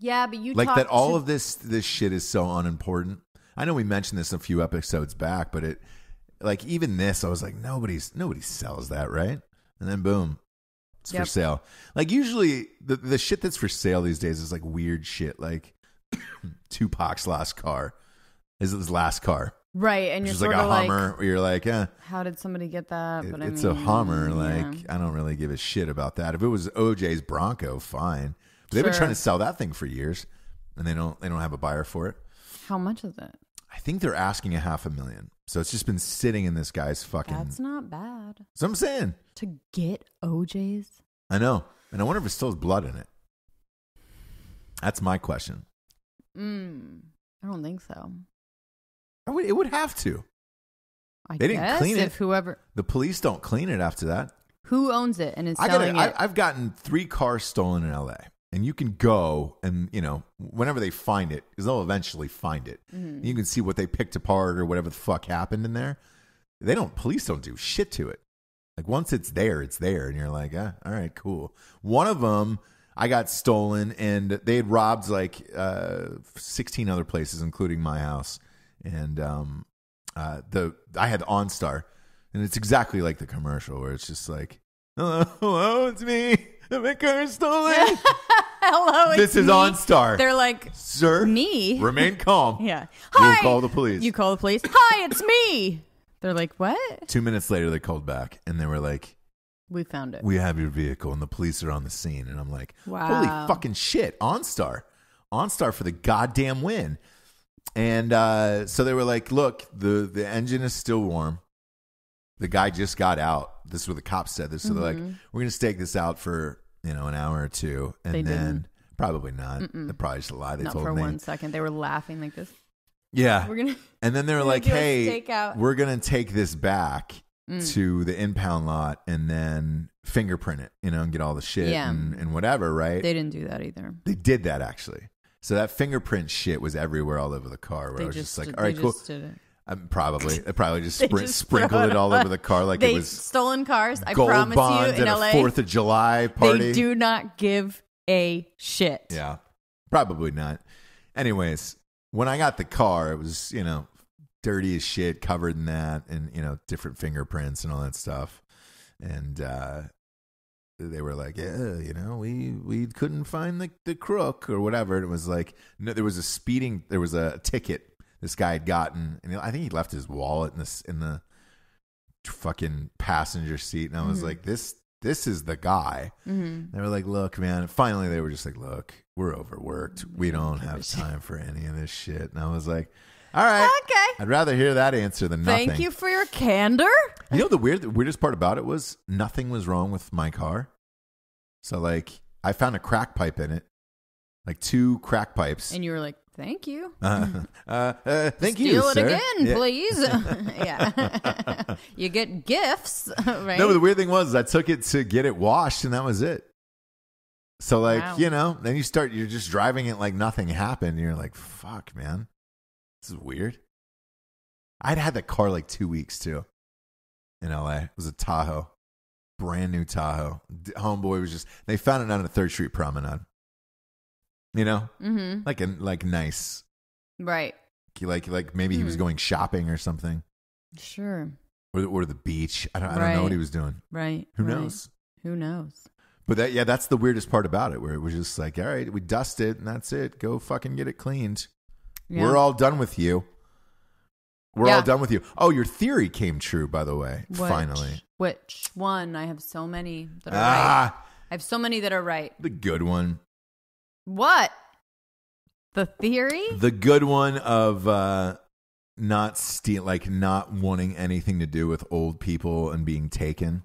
Yeah, but you like that all of this shit is so unimportant. I know we mentioned this a few episodes back, but it like even this, I was like, nobody sells that, right? And then boom, it's for sale. Like usually the shit that's for sale these days is like weird shit, like Tupac's last car is his last car, right? And you're sort of like a Hummer, where you're like, how did somebody get that? But it's a Hummer. Like I don't really give a shit about that. If it was OJ's Bronco, fine. They've been trying to sell that thing for years, and they don't have a buyer for it. How much is it? I think they're asking $500,000. So it's just been sitting in this guy's fucking... That's not bad. That's what I'm saying. To get OJ's? I know. And I wonder if it still has blood in it. That's my question. I don't think so. It would have to. They didn't clean it. The police don't clean it after that. Who owns it and is selling it? I've gotten 3 cars stolen in LA. And you can go and, you know, whenever they find it, because they'll eventually find it. You can see what they picked apart or whatever the fuck happened in there. Police don't do shit to it. Like once it's there. And you're like, all right, cool. One of them, I got stolen and they had robbed like 16 other places, including my house. And I had OnStar, and it's exactly like the commercial where it's just like, hello, it's me. My car is stolen. Hello, this is me. OnStar. They're like, sir, me. Remain calm. Yeah. Hi. We'll call the police. You call the police. Hi, it's me. They're like, what? 2 minutes later, they called back and they were like, We found it. We have your vehicle, and the police are on the scene. And I'm like, wow. Holy fucking shit, OnStar. OnStar for the goddamn win. And so they were like, look, the engine is still warm. The guy just got out. This is what the cops said. So they're like, we're going to stake this out for, you know, an hour or two. And then probably not. They probably just lied. They told me. Not for 1 second. They were laughing like this. Yeah. And then they were like, hey, we're going to take this back to the impound lot and then fingerprint it, you know, and get all the shit and whatever, right? They didn't do that either. They did that, actually. So that fingerprint shit was everywhere all over the car. Where I was just like, all right, cool. Probably. They probably just sprinkled it all over the car like it was stolen cars. I promise you, in LA, 4th of July party. They do not give a shit. Yeah, probably not. Anyways, when I got the car, it was, you know, dirty as shit, covered in that, and, you know, different fingerprints and all that stuff. And they were like, yeah, you know, we couldn't find the crook or whatever. And it was like, no, there was a ticket this guy had gotten, and I think he left his wallet in the fucking passenger seat. And I was like, this is the guy. They were like, look, man. Finally, they were just like, look, we're overworked. We don't have time for any of this shit. And I was like, all right, okay. I'd rather hear that answer than nothing. Thank you for your candor. You know, the weirdest part about it was nothing was wrong with my car. So, like, I found a crack pipe in it, like 2 crack pipes. And you were like, thank you. Thank you, sir. Steal it again, please. Yeah. You get gifts, right? No, the weird thing was I took it to get it washed, and that was it. So, like, you know, then you're just driving it like nothing happened. You're like, fuck, man. This is weird. I'd had that car like 2 weeks, too, in L.A. It was a Tahoe. Brand new Tahoe. Homeboy was just, they found it on a 3rd Street promenade. You know, like nice, right? Like maybe he was going shopping or something. Sure. Or the beach. I don't know what he was doing. Right. Who knows? Who knows? But that's the weirdest part about it, where it was just like, all right, we dust it and that's it. Go fucking get it cleaned. Yeah. We're all done with you. We're all done with you. Oh, your theory came true, by the way. Finally. Which one? I have so many that are right. I have so many that are right. The good one. What? The theory? The good one of not wanting anything to do with old people and being taken.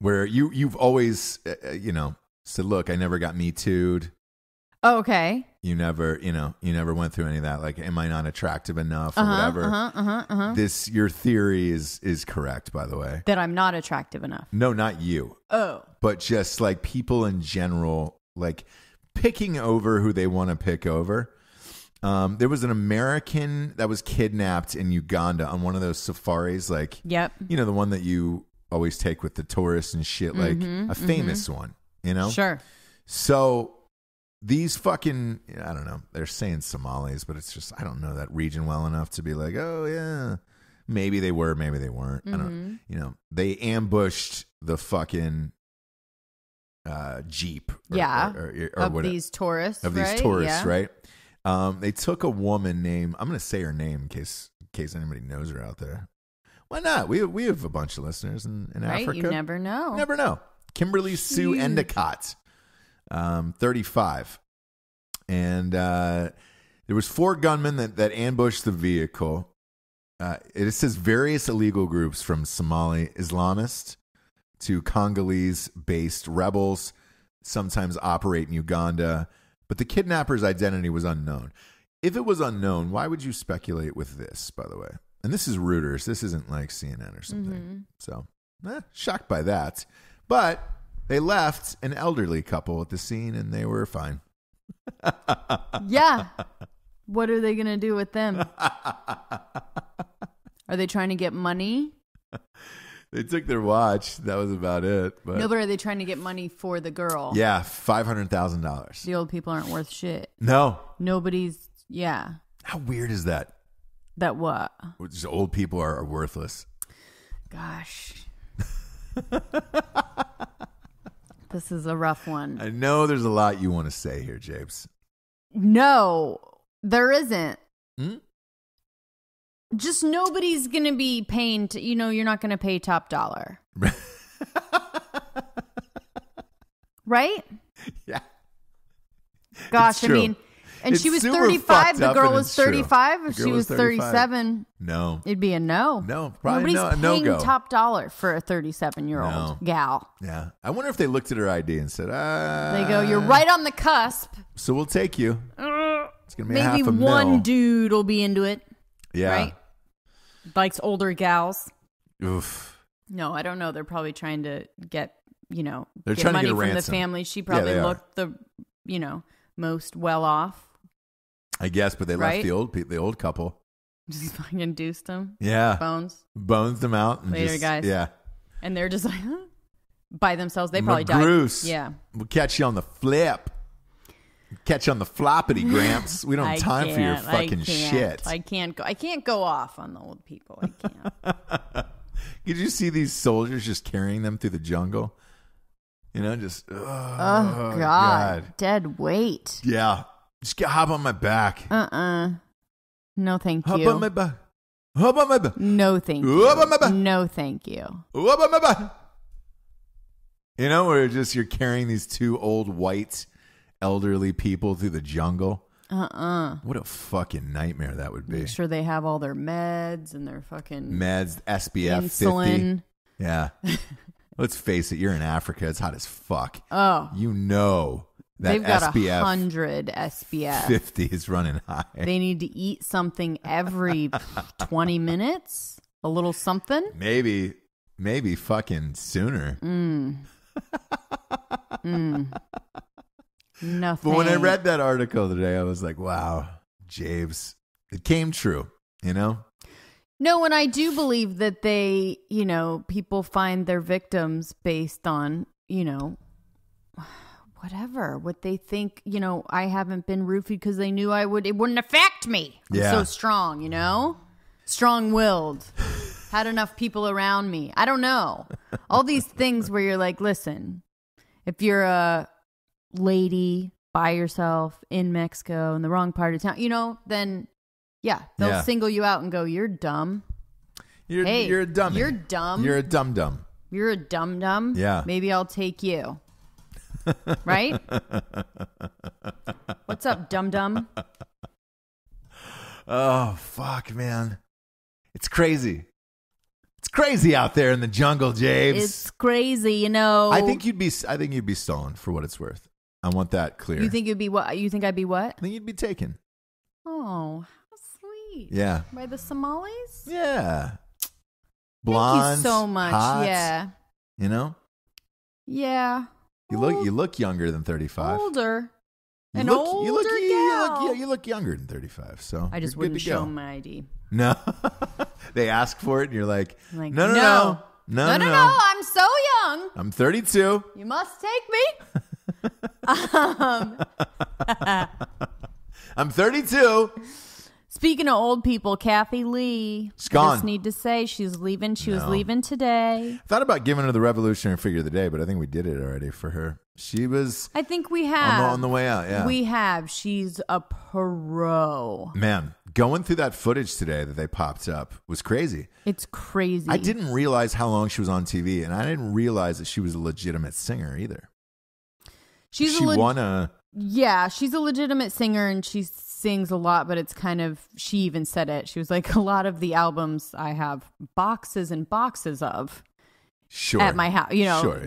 Where you've always, you know, said, look, I never got Me Too'd. Oh, okay. You never went through any of that. Like, am I not attractive enough or whatever? Your theory is correct, by the way. That I'm not attractive enough. No, not you. Oh. But just like people in general. Like picking over who they want to pick over. There was an American that was kidnapped in Uganda on one of those safaris. Like, you know, the one that you always take with the tourists and shit, like a famous one, you know? Sure. So these fucking, I don't know, they're saying Somalis, but it's just, I don't know that region well enough to be like, oh yeah, maybe they were, maybe they weren't. I don't, you know, they ambushed the fucking Jeep of these tourists, right? They took a woman named, I'm going to say her name in case anybody knows her out there. Why not? We have a bunch of listeners in Africa. You never know. Never know. Kimberly Sue Endicott, 35. And there was 4 gunmen that ambushed the vehicle. It says various illegal groups from Somali Islamists to Congolese-based rebels, sometimes operate in Uganda, but the kidnapper's identity was unknown. If it was unknown, why would you speculate with this, by the way? And this is Reuters. This isn't like CNN or something. So, shocked by that. But they left an elderly couple at the scene, and they were fine. Yeah. What are they going to do with them? Are they trying to get money? They took their watch. That was about it. But. No, but are they trying to get money for the girl? Yeah, $500,000. The old people aren't worth shit. No. Nobody's, yeah. How weird is that? That what? Just old people are worthless. Gosh. This is a rough one. I know there's a lot you want to say here, Japes. No, there isn't. Just nobody's going to be paying, you're not going to pay top dollar. Right? Yeah. Gosh, I mean, and she was 35. The girl was 35. If she was 37, no, it'd be a no. No, probably nobody's paying top dollar for a 37-year-old gal. Yeah, I wonder if they looked at her ID and said, they go, "You're right on the cusp. So we'll take you." It's gonna be maybe one dude will be into it. Yeah, right. Likes older gals. Oof. No, I don't know. They're probably trying to get they're trying money to get from ransom. The family. She probably looked the most well off, I guess, but they left the old couple. Just fucking induced them. Yeah, bones them out. And later, just, guys. Yeah, and they're just like by themselves. They probably died. Yeah, we'll catch you on the flip. Catch you on the floppity, Gramps. We don't have time for your fucking shit. I can't go off on the old people. I can't. Did you see these soldiers just carrying them through the jungle? You know, just oh god, dead weight. Yeah, just hop on my back. No, thank you. Hop on my back. Hop on my back. No, thank you. Hop on my back. No, thank you. Hop on my back. You know, where you're carrying these two old white elderly people through the jungle. What a fucking nightmare that would be. Make sure they have all their meds and their fucking meds, SPF, insulin. 50. Yeah. Let's face it, you're in Africa. It's hot as fuck. Oh. You know that they've got SPF 100 SPF. 50 is running high. They need to eat something every 20 minutes. A little something. Maybe fucking sooner. Nothing. But when I read that article today, I was like, wow, James. It came true, you know? No, and I do believe that they, people find their victims based on, whatever, what they think, I haven't been roofied because they knew it wouldn't affect me. Yeah. I'm so strong, strong-willed, had enough people around me. I don't know. All these things where you're like, listen, if you're a lady by yourself in Mexico in the wrong part of town, then... yeah, they'll single you out and go, "You're dumb. You're a dummy. You're dumb. You're a dum dum. You're a dum dum. Yeah, maybe I'll take you. Right? What's up, dum dum? Oh fuck, man, it's crazy. It's crazy out there in the jungle, James. It's crazy, I think you'd be. I think you'd be stolen for what it's worth. I want that clear. You think you'd be what? You think I'd be what? I think you'd be taken. Oh. Yeah. By the Somalis? Yeah. Blondes, thank you so much. Hot, yeah. Yeah. You look younger than 35. Older. You look younger than 35. So I just wouldn't show my ID. No. They ask for it and you're like, no, I'm so young. I'm 32. You must take me. I'm 32. Speaking of old people, Kathy Lee. She's gone. I just need to say she's leaving. She was leaving today. I thought about giving her the revolutionary figure of the day, but I think we did it already for her. She was. I think we have. On the way out, yeah. We have. She's a pro. Man, going through that footage today that they popped up was crazy. It's crazy. I didn't realize how long she was on TV, and I didn't realize that she was a legitimate singer either. She's a legitimate singer, and she sings a lot, but it's kind of, she even said it. She was like, a lot of the albums I have boxes and boxes of at my house.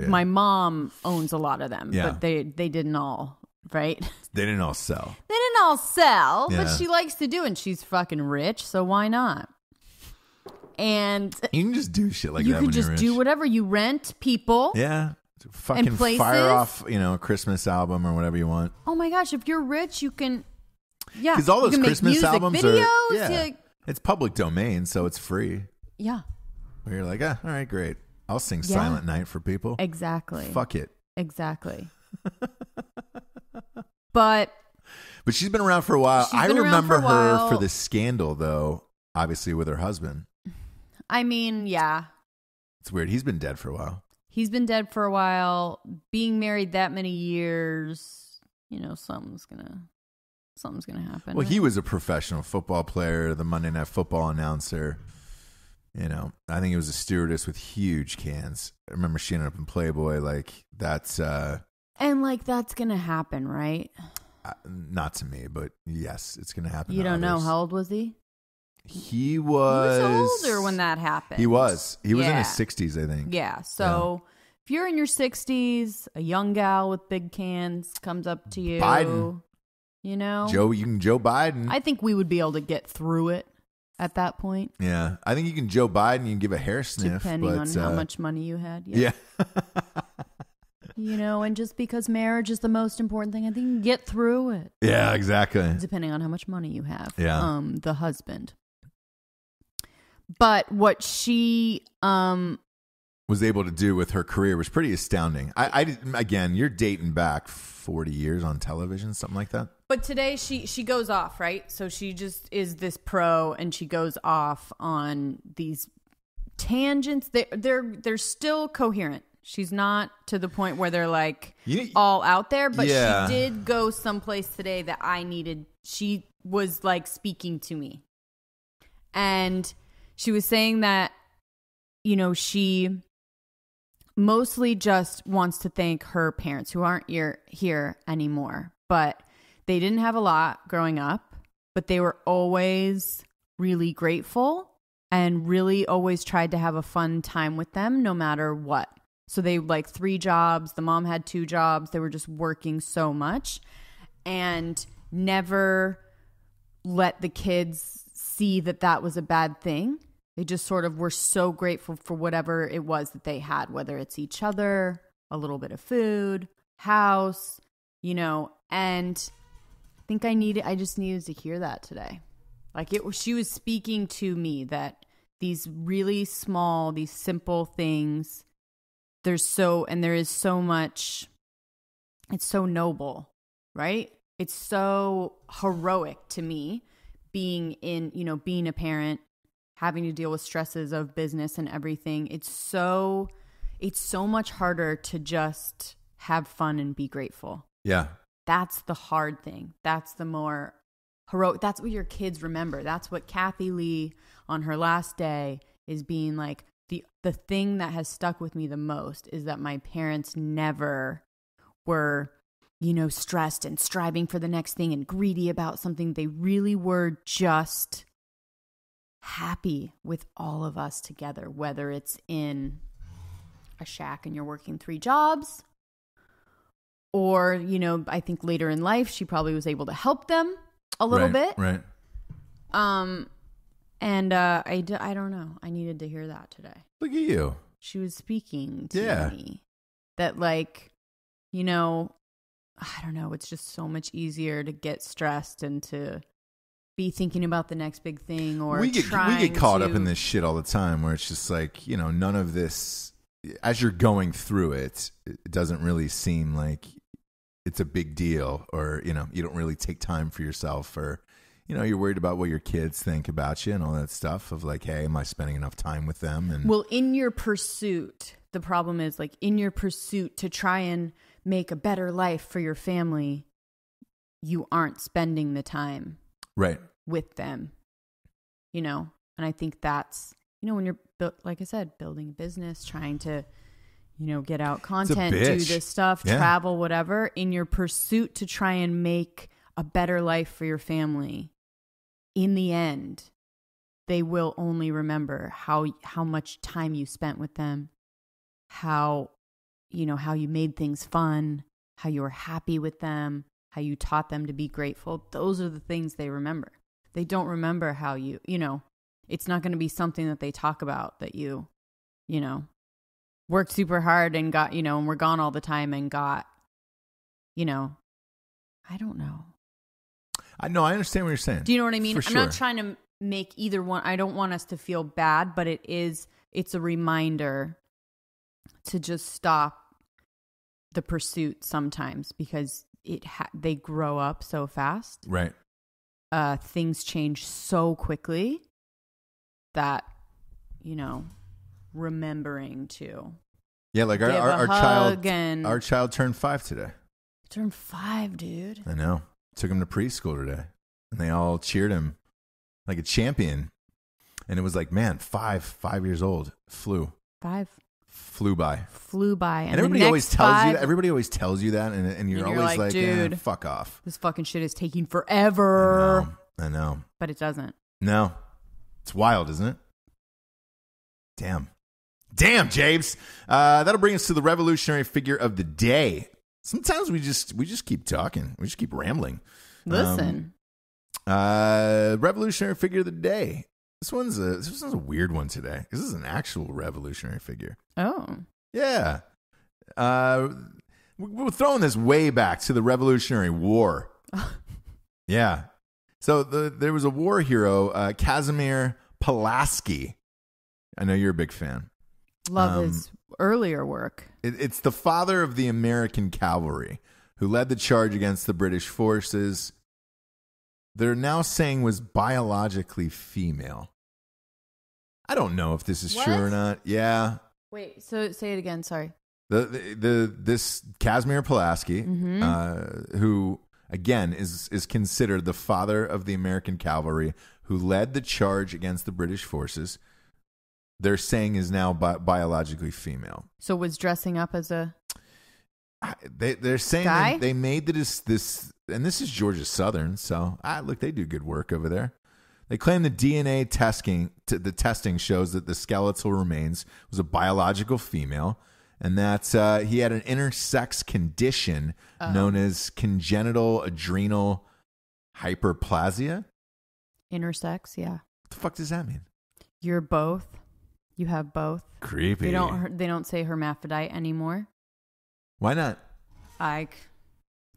My mom owns a lot of them, but they didn't all, right? They didn't all sell. They didn't all sell, but she likes to do, and she's fucking rich, so why not? And you can just do shit like that. You could just do whatever. You rent people. Yeah. Fucking fire off, a Christmas album or whatever you want. Oh my gosh, if you're rich, you can, because all those Christmas albums videos, are, it's public domain, so it's free. Yeah, where you're like, all right, great, I'll sing Silent Night for people. Exactly. Fuck it. Exactly. But she's been around for a while. I remember her for the scandal, though, obviously with her husband. I mean, yeah, it's weird. He's been dead for a while. He's been dead for a while. Being married that many years, something's gonna happen. Well, he was a professional football player, the Monday Night Football announcer. I think he was a stewardess with huge cans. I remember she ended up in Playboy. Like that's And like that's gonna happen, right? Not to me, but yes, it's gonna happen. You don't know. How old was he? He was older when that happened. He was in his 60s, I think. Yeah. So if you're in your 60s, a young gal with big cans comes up to you. Biden. You know? You can Joe Biden. I think we would be able to get through it at that point. Yeah. I think you can Joe Biden. You can give a hair sniff. Depending on how much money you had. Yeah. You know, and just because marriage is the most important thing, I think you can get through it. Yeah, exactly. Depending on how much money you have. Yeah. The husband. But what she was able to do with her career was pretty astounding. Again, you're dating back 40 years on television, something like that. But today she goes off, right? So she just is this pro, and she goes off on these tangents. They're still coherent. She's not to the point where they're like all out there, but she did go someplace today that I needed. She was like speaking to me. And she was saying that, you know, she mostly just wants to thank her parents who aren't here anymore. But they didn't have a lot growing up, but they were always really grateful and really always tried to have a fun time with them no matter what. So they like 3 jobs. The mom had 2 jobs. They were just working so much and never let the kids see that that was a bad thing. They just sort of were so grateful for whatever it was that they had, whether it's each other, a little bit of food, house, you know. And I think I just needed to hear that today. Like she was speaking to me that these really small, these simple things, there is so much, it's so noble, right? It's so heroic to me. Being a parent, having to deal with stresses of business and everything, it's so much harder to just have fun and be grateful. Yeah. That's the hard thing. That's the more heroic. That's what your kids remember. That's what Kathy Lee on her last day is being like, the thing that has stuck with me the most is that my parents never were, you know, stressed and striving for the next thing and greedy about something. They really were just happy with all of us together, whether it's in a shack and you're working 3 jobs or, you know, I think later in life, she probably was able to help them a little bit. Right. I don't know. I needed to hear that today. Look at you. She was speaking to me that, like, you know, I don't know. It's just so much easier to get stressed and to be thinking about the next big thing. Or we get caught up in this shit all the time, where it's just like, you know, none of this. As you're going through it, it doesn't really seem like it's a big deal, or you know, you don't really take time for yourself, or you know, you're worried about what your kids think about you and all that stuff. Of like, hey, am I spending enough time with them? And well, in your pursuit, the problem is like in your pursuit to try and make a better life for your family, you aren't spending the time with them, you know? And I think that's, you know, when you're, like I said, building a business, trying to, you know, get out content, do this stuff, travel, whatever, in your pursuit to try and make a better life for your family, in the end, they will only remember how much time you spent with them, how you made things fun, how you were happy with them, how you taught them to be grateful. Those are the things they remember. They don't remember how you know, it's not going to be something that they talk about that you know, worked super hard and got, you know, and were gone all the time and got, you know, I don't know. I understand what you're saying. Do you know what I mean? I'm not trying to make either one. I don't want us to feel bad, but it's a reminder to just stop the pursuit sometimes, because they grow up so fast. Right. Things change so quickly that, you know, remembering to. Yeah, like our child, our child turned 5 today. Turned 5, dude. I know. Took him to preschool today, and they all cheered him like a champion. And it was like, man, 5 years old, flew. Five. Flew by. Flew by. And everybody always tells you that. Everybody always tells you that. And you're always like, dude, fuck off. This fucking shit is taking forever. I know. But it doesn't. No. It's wild, isn't it? Damn, James. That'll bring us to the revolutionary figure of the day. Sometimes we just keep talking. We just keep rambling. Listen. Revolutionary figure of the day. This one's a weird one today. This is an actual revolutionary figure. Oh. Yeah. We're throwing this way back to the Revolutionary War. Yeah. So there was a war hero, Casimir Pulaski. I know you're a big fan. Love his earlier work. It's the father of the American cavalry who led the charge against the British forces. They're now saying was biologically female. I don't know if this is true or not. Yeah. Wait, so say it again. Sorry. This Casimir Pulaski, who again is considered the father of the American cavalry, who led the charge against the British forces, they're saying is now biologically female. So was dressing up as a. They're saying they made this. And this is Georgia Southern, so look, they do good work over there. They claim the DNA testing shows that the skeletal remains was a biological female, and that he had an intersex condition known as congenital adrenal hyperplasia. Intersex, yeah. What the fuck does that mean? You're both. You have both. Creepy. They don't say hermaphrodite anymore. Why not?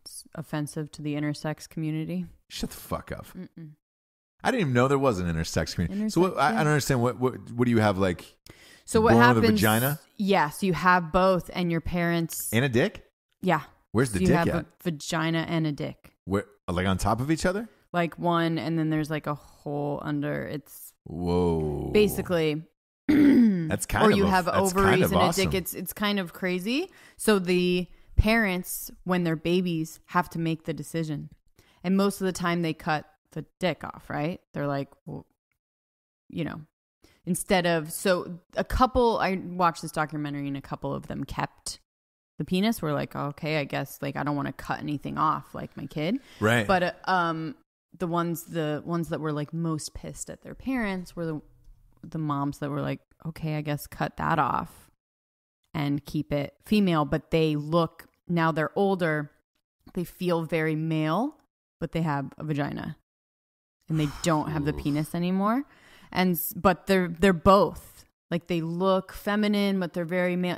It's offensive to the intersex community. Shut the fuck up. Mm-mm. I didn't even know there was an intersex community. Intersex, so I don't understand. What do you have, like? So what happens? With a vagina? Yes, you have both, and your parents and a dick. Yeah. Where's the dick? You have a vagina and a dick. Where, like on top of each other? Like one, and then there's like a hole under. It's whoa. Basically. That's kind of. Or you have ovaries and awesome. A dick. It's kind of crazy. So the. Parents, when they're babies, have to make the decision. And most of the time they cut the dick off, right? They're like, well, you know, instead of... So a couple... I watched this documentary and a couple of them kept the penis. We're like, okay, I guess, like, I don't want to cut anything off like my kid. Right. But the ones that were, like, most pissed at their parents were the moms that were like, okay, I guess cut that off and keep it female. But they look... Now they're older, they feel very male, but they have a vagina, and they don't have the penis anymore. But they're both, like, they look feminine, but they're very male.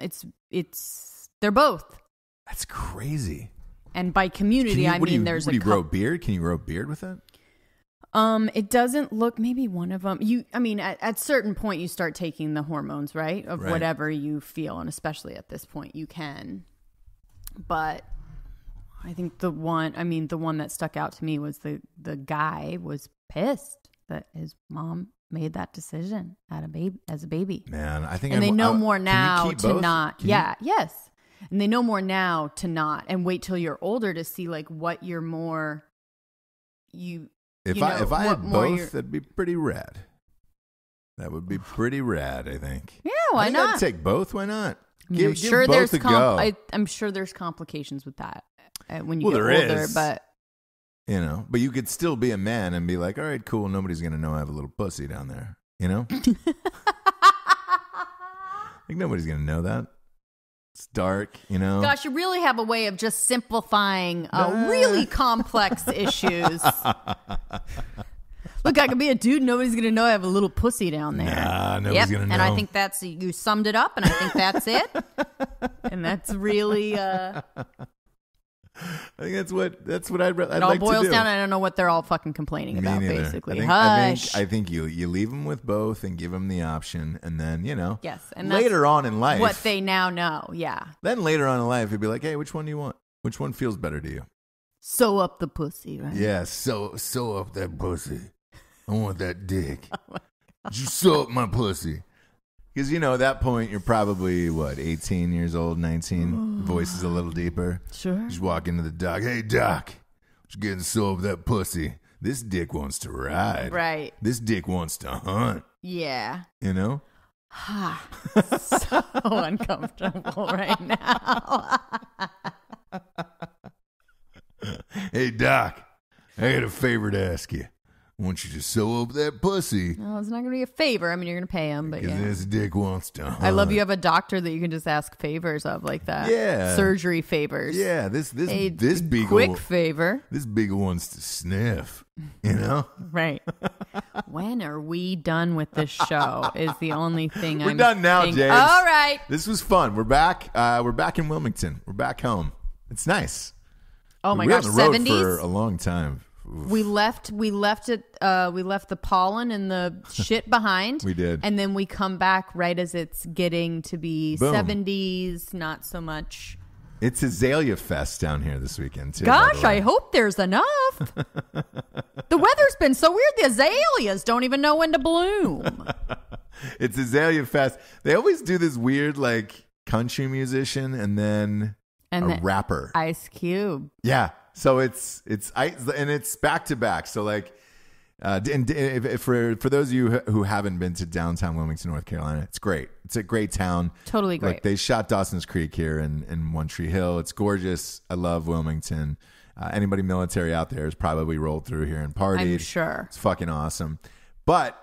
They're both. That's crazy. And by community, there's a. Can you grow beard? Can you grow beard with it? It doesn't look. Maybe one of them. At certain point, you start taking the hormones, right? Of whatever you feel, and especially at this point, you can. But I think the one that stuck out to me was the guy was pissed that his mom made that decision as a baby. Man, I think And they know more now to not, and wait till you're older to see like what you're more. If I had both, that'd be pretty rad. That would be pretty rad, I think. Yeah, why not? I'd take both. Why not? I'm sure there's complications with that when you get older, but you could still be a man and be like, all right, cool, nobody's gonna know I have a little pussy down there, you know? Like nobody's gonna know that. It's dark, you know. Gosh, you really have a way of just simplifying really complex issues. Look, I could be a dude. Nobody's going to know I have a little pussy down there. Nah, nobody's going to know. And I think that's, you summed it up, and I think that's it. And that's really... I think that's what I'd like to do. It all boils down, I don't know what they're all fucking complaining about, basically. I think you leave them with both and give them the option, and then, you know... Yes, and later on in life... What they now know, yeah. Then later on in life, you'd be like, hey, which one do you want? Which one feels better to you? Sew up the pussy, right? Yeah, sew up that pussy. I want that dick. Oh, you suck my pussy. Because, you know, at that point, you're probably, 18 years old, 19? Voice is a little deeper. Sure. You just walk into the doc. Hey, doc, just getting sold with that pussy. This dick wants to ride. Right. This dick wants to hunt. Yeah. You know? So uncomfortable right now. Hey, Doc, I got a favor to ask you. I want you to sew up that pussy. No, it's not going to be a favor. I mean, you're going to pay him, but yeah. This dick wants to. I love you have a doctor that you can just ask favors of like that. Yeah. Surgery favors. Yeah, this big quick old, favor. This big wants to sniff, you know? Right. When are we done with this show is the only thing We're done now, James. All right. This was fun. We're back. We're back in Wilmington. We're back home. It's nice. Oh my gosh, 70s for a long time. Oof. We left the pollen and the shit behind. We did. And then we come back right as it's getting to be Boom. 70s, not so much. It's Azalea Fest down here this weekend too. Gosh, I hope there's enough. The weather's been so weird. The azaleas don't even know when to bloom. It's Azalea Fest. They always do this weird like country musician and then a rapper. Ice Cube. Yeah. So it's back to back. So like, and for those of you who haven't been to downtown Wilmington, North Carolina, it's great. It's a great town. Totally great. Like, they shot Dawson's Creek here in One Tree Hill. It's gorgeous. I love Wilmington. Anybody military out there has probably rolled through here and partied. I'm sure. It's fucking awesome. But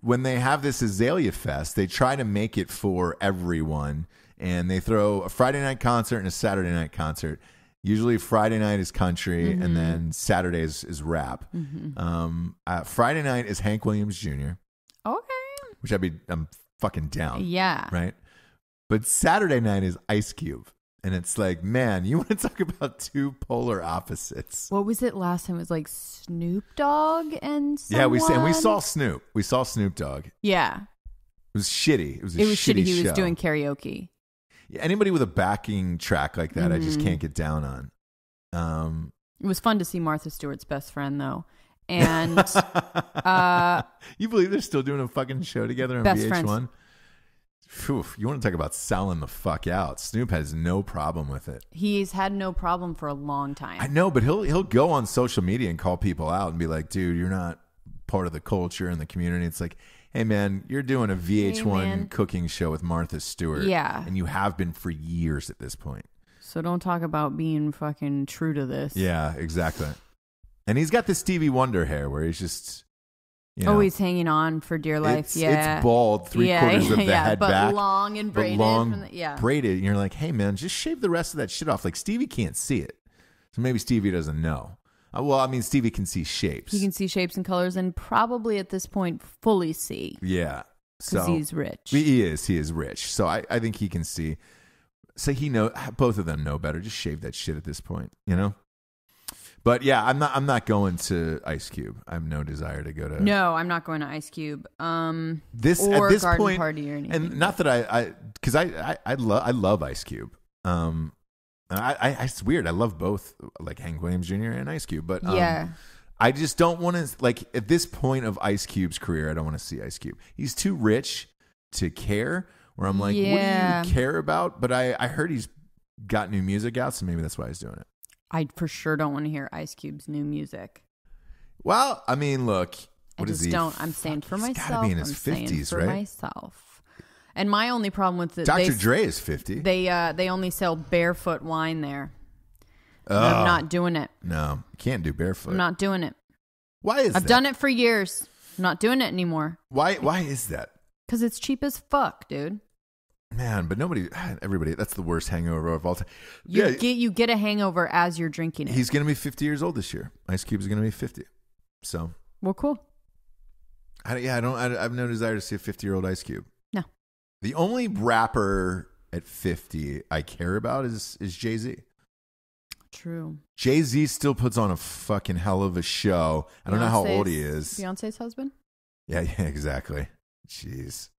when they have this Azalea Fest, they try to make it for everyone, and they throw a Friday night concert and a Saturday night concert. Usually Friday night is country, mm-hmm. and then Saturday is rap. Mm-hmm. Friday night is Hank Williams Jr. Okay, which I'm fucking down. Yeah, right. But Saturday night is Ice Cube, and it's like, man, you want to talk about two polar opposites? What was it last time? It was like Snoop Dogg and someone? Yeah, we saw Snoop. We saw Snoop Dogg. Yeah, it was shitty. It was shitty. He was doing karaoke. Anybody with a backing track like that, I just can't get down on. It was fun to see Martha Stewart's best friend, though. And you believe they're still doing a fucking show together on VH1? Phew, you want to talk about selling the fuck out? Snoop has no problem with it. He's had no problem for a long time. I know, but he'll go on social media and call people out and be like, "Dude, you're not part of the culture and the community." It's like, hey, man, you're doing a VH1 cooking show with Martha Stewart. Yeah. And you have been for years at this point. So don't talk about being fucking true to this. Yeah, exactly. And he's got this Stevie Wonder hair where he's just, you know. Oh, he's hanging on for dear life. Yeah. It's bald, three quarters of the head but back. Long and braided. Braided. And you're like, hey, man, just shave the rest of that shit off. Like, Stevie can't see it. So maybe Stevie doesn't know. Well, I mean, Stevie can see shapes. He can see shapes and colors and probably at this point fully see. Yeah. Because he's rich. He is rich. So I think he can see. So both of them know better. Just shave that shit at this point, you know? But yeah, I'm not going to Ice Cube. I have no desire to go to. No, I'm not going to Ice Cube. Or garden party or anything. And not that I love Ice Cube. It's weird. I love both, like Hank Williams Jr. and Ice Cube, but yeah. I just don't want to, like, at this point of Ice Cube's career, I don't want to see Ice Cube. He's too rich to care. Where I'm like, What do you care about? But I heard he's got new music out, so maybe that's why he's doing it. I for sure don't want to hear Ice Cube's new music. Well, I mean, look, what is he? I'm saying for myself. He's got to be in his 50s, right? And my only problem with it, Dr. Dre is 50. They only sell barefoot wine there. I'm not doing it. No, you can't do barefoot. I'm not doing it. Why is that? I've done it for years. I'm not doing it anymore. Why is that? Because it's cheap as fuck, dude. Man, but everybody, that's the worst hangover of all time. You get a hangover as you're drinking it. He's going to be 50 years old this year. Ice Cube's going to be 50. So. Well, cool. I have no desire to see a 50-year-old Ice Cube. The only rapper at 50 I care about is Jay-Z. True. Jay-Z still puts on a fucking hell of a show. I don't know how old he is. Beyonce's husband? Yeah, exactly. Jeez.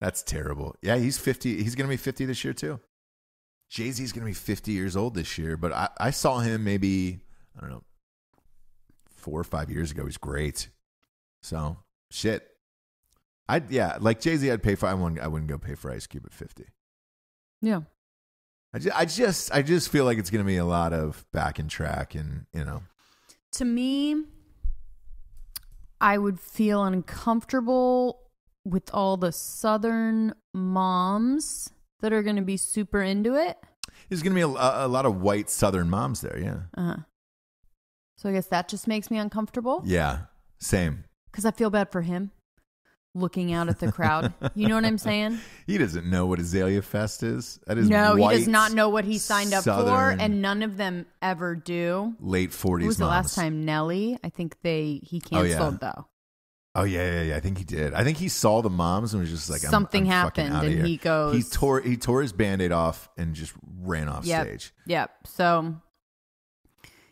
That's terrible. Yeah, he's 50. He's going to be 50 this year, too. Jay-Z's going to be 50 years old this year, but I saw him maybe, I don't know, 4 or 5 years ago. He's great. So, shit. Like Jay-Z, I'd pay for. I wouldn't go pay for Ice Cube at 50. Yeah, I just feel like it's going to be a lot of back and track, and you know. To me, I would feel uncomfortable with all the Southern moms that are going to be super into it. There's going to be a lot of white Southern moms there, yeah. Uh-huh. So I guess that just makes me uncomfortable. Yeah, same. Because I feel bad for him looking out at the crowd. You know what I'm saying? He doesn't know what Azalea Fest is. That is no, white, he does not know what he signed up Southern, for, and none of them ever do. Late 40s moms. Who was the last time? Nelly? I think he canceled, though. Oh, yeah. I think he did. I think he saw the moms and was just like, Something happened, and here. He goes. He tore his Band-Aid off and just ran off stage. Yep. So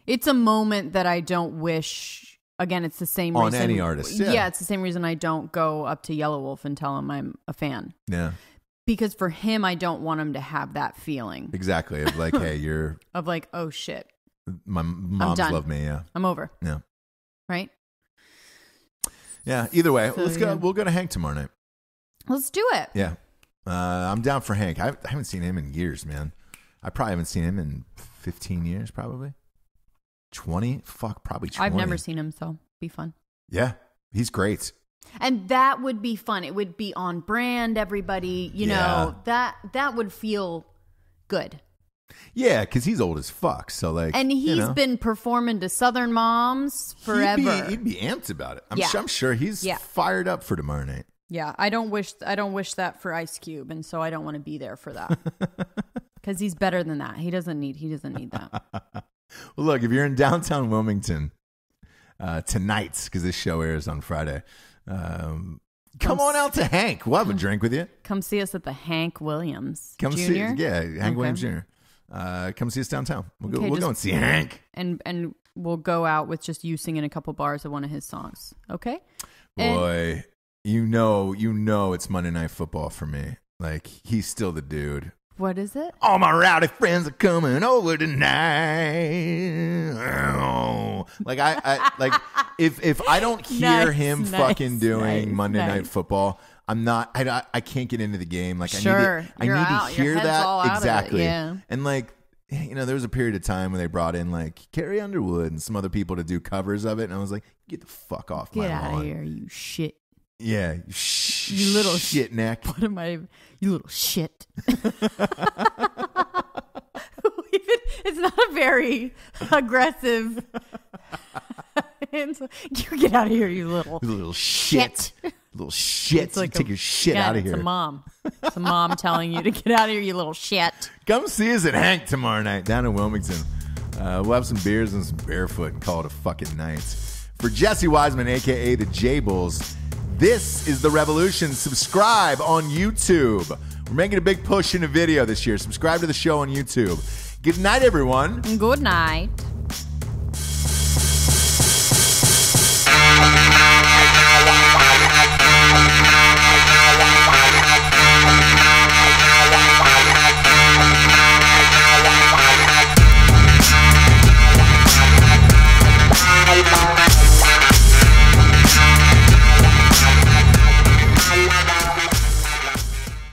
it's a moment that I don't wish. Again, it's the same reason. On any artist. Yeah, it's the same reason I don't go up to Yelawolf and tell him I'm a fan. Yeah. Because for him, I don't want him to have that feeling. Exactly. Of like, hey, you're. Of like, oh, shit. My moms love me, yeah. I'm over. Yeah. Right? Yeah, either way, so, let's go. Yeah. We'll go to Hank tomorrow night. Let's do it. Yeah. I'm down for Hank. I haven't seen him in years, man. I probably haven't seen him in 15 years, probably. 20? Fuck, probably 20. I've never seen him, so be fun. Yeah, he's great. And that would be fun. It would be on brand, everybody. You know, that would feel good. Yeah, because he's old as fuck. So like, and he's been performing to Southern moms forever. He'd be amped about it. I'm sure he's fired up for tomorrow night. Yeah, I don't wish that for Ice Cube, and so I don't want to be there for that because he's better than that. He doesn't need that. Well, look, if you're in downtown Wilmington tonight, because this show airs on Friday, come on out to Hank. We'll have a drink with you. Come see us at the Hank Williams. Come see, Hank Williams Jr. Come see us downtown. We'll go and see Hank. And we'll go out with just you singing a couple bars of one of his songs. Okay? Boy, you know it's Monday Night Football for me. Like, he's still the dude. What is it? All my rowdy friends are coming over tonight. Oh. Like I like if I don't hear him fucking doing Monday Night Football, I'm not. I can't get into the game. Like I need to hear that exactly. Yeah. And like there was a period of time when they brought in like Carrie Underwood and some other people to do covers of it, and I was like, get the fuck off my lawn. Get out of here, you shit. Yeah, you little shit neck. What am I? You little shit. It's not a very aggressive. You get out of here, you little shit. Little shit. It's like take your shit out of here. It's a mom. It's a mom telling you to get out of here, you little shit. Come see us at Hank tomorrow night down in Wilmington. We'll have some beers and some barefoot and call it a fucking night. For Jesse Wiseman, a.k.a. the J-Bulls, this is The Revolution. Subscribe on YouTube. We're making a big push in a video this year. Subscribe to the show on YouTube. Good night, everyone. Good night.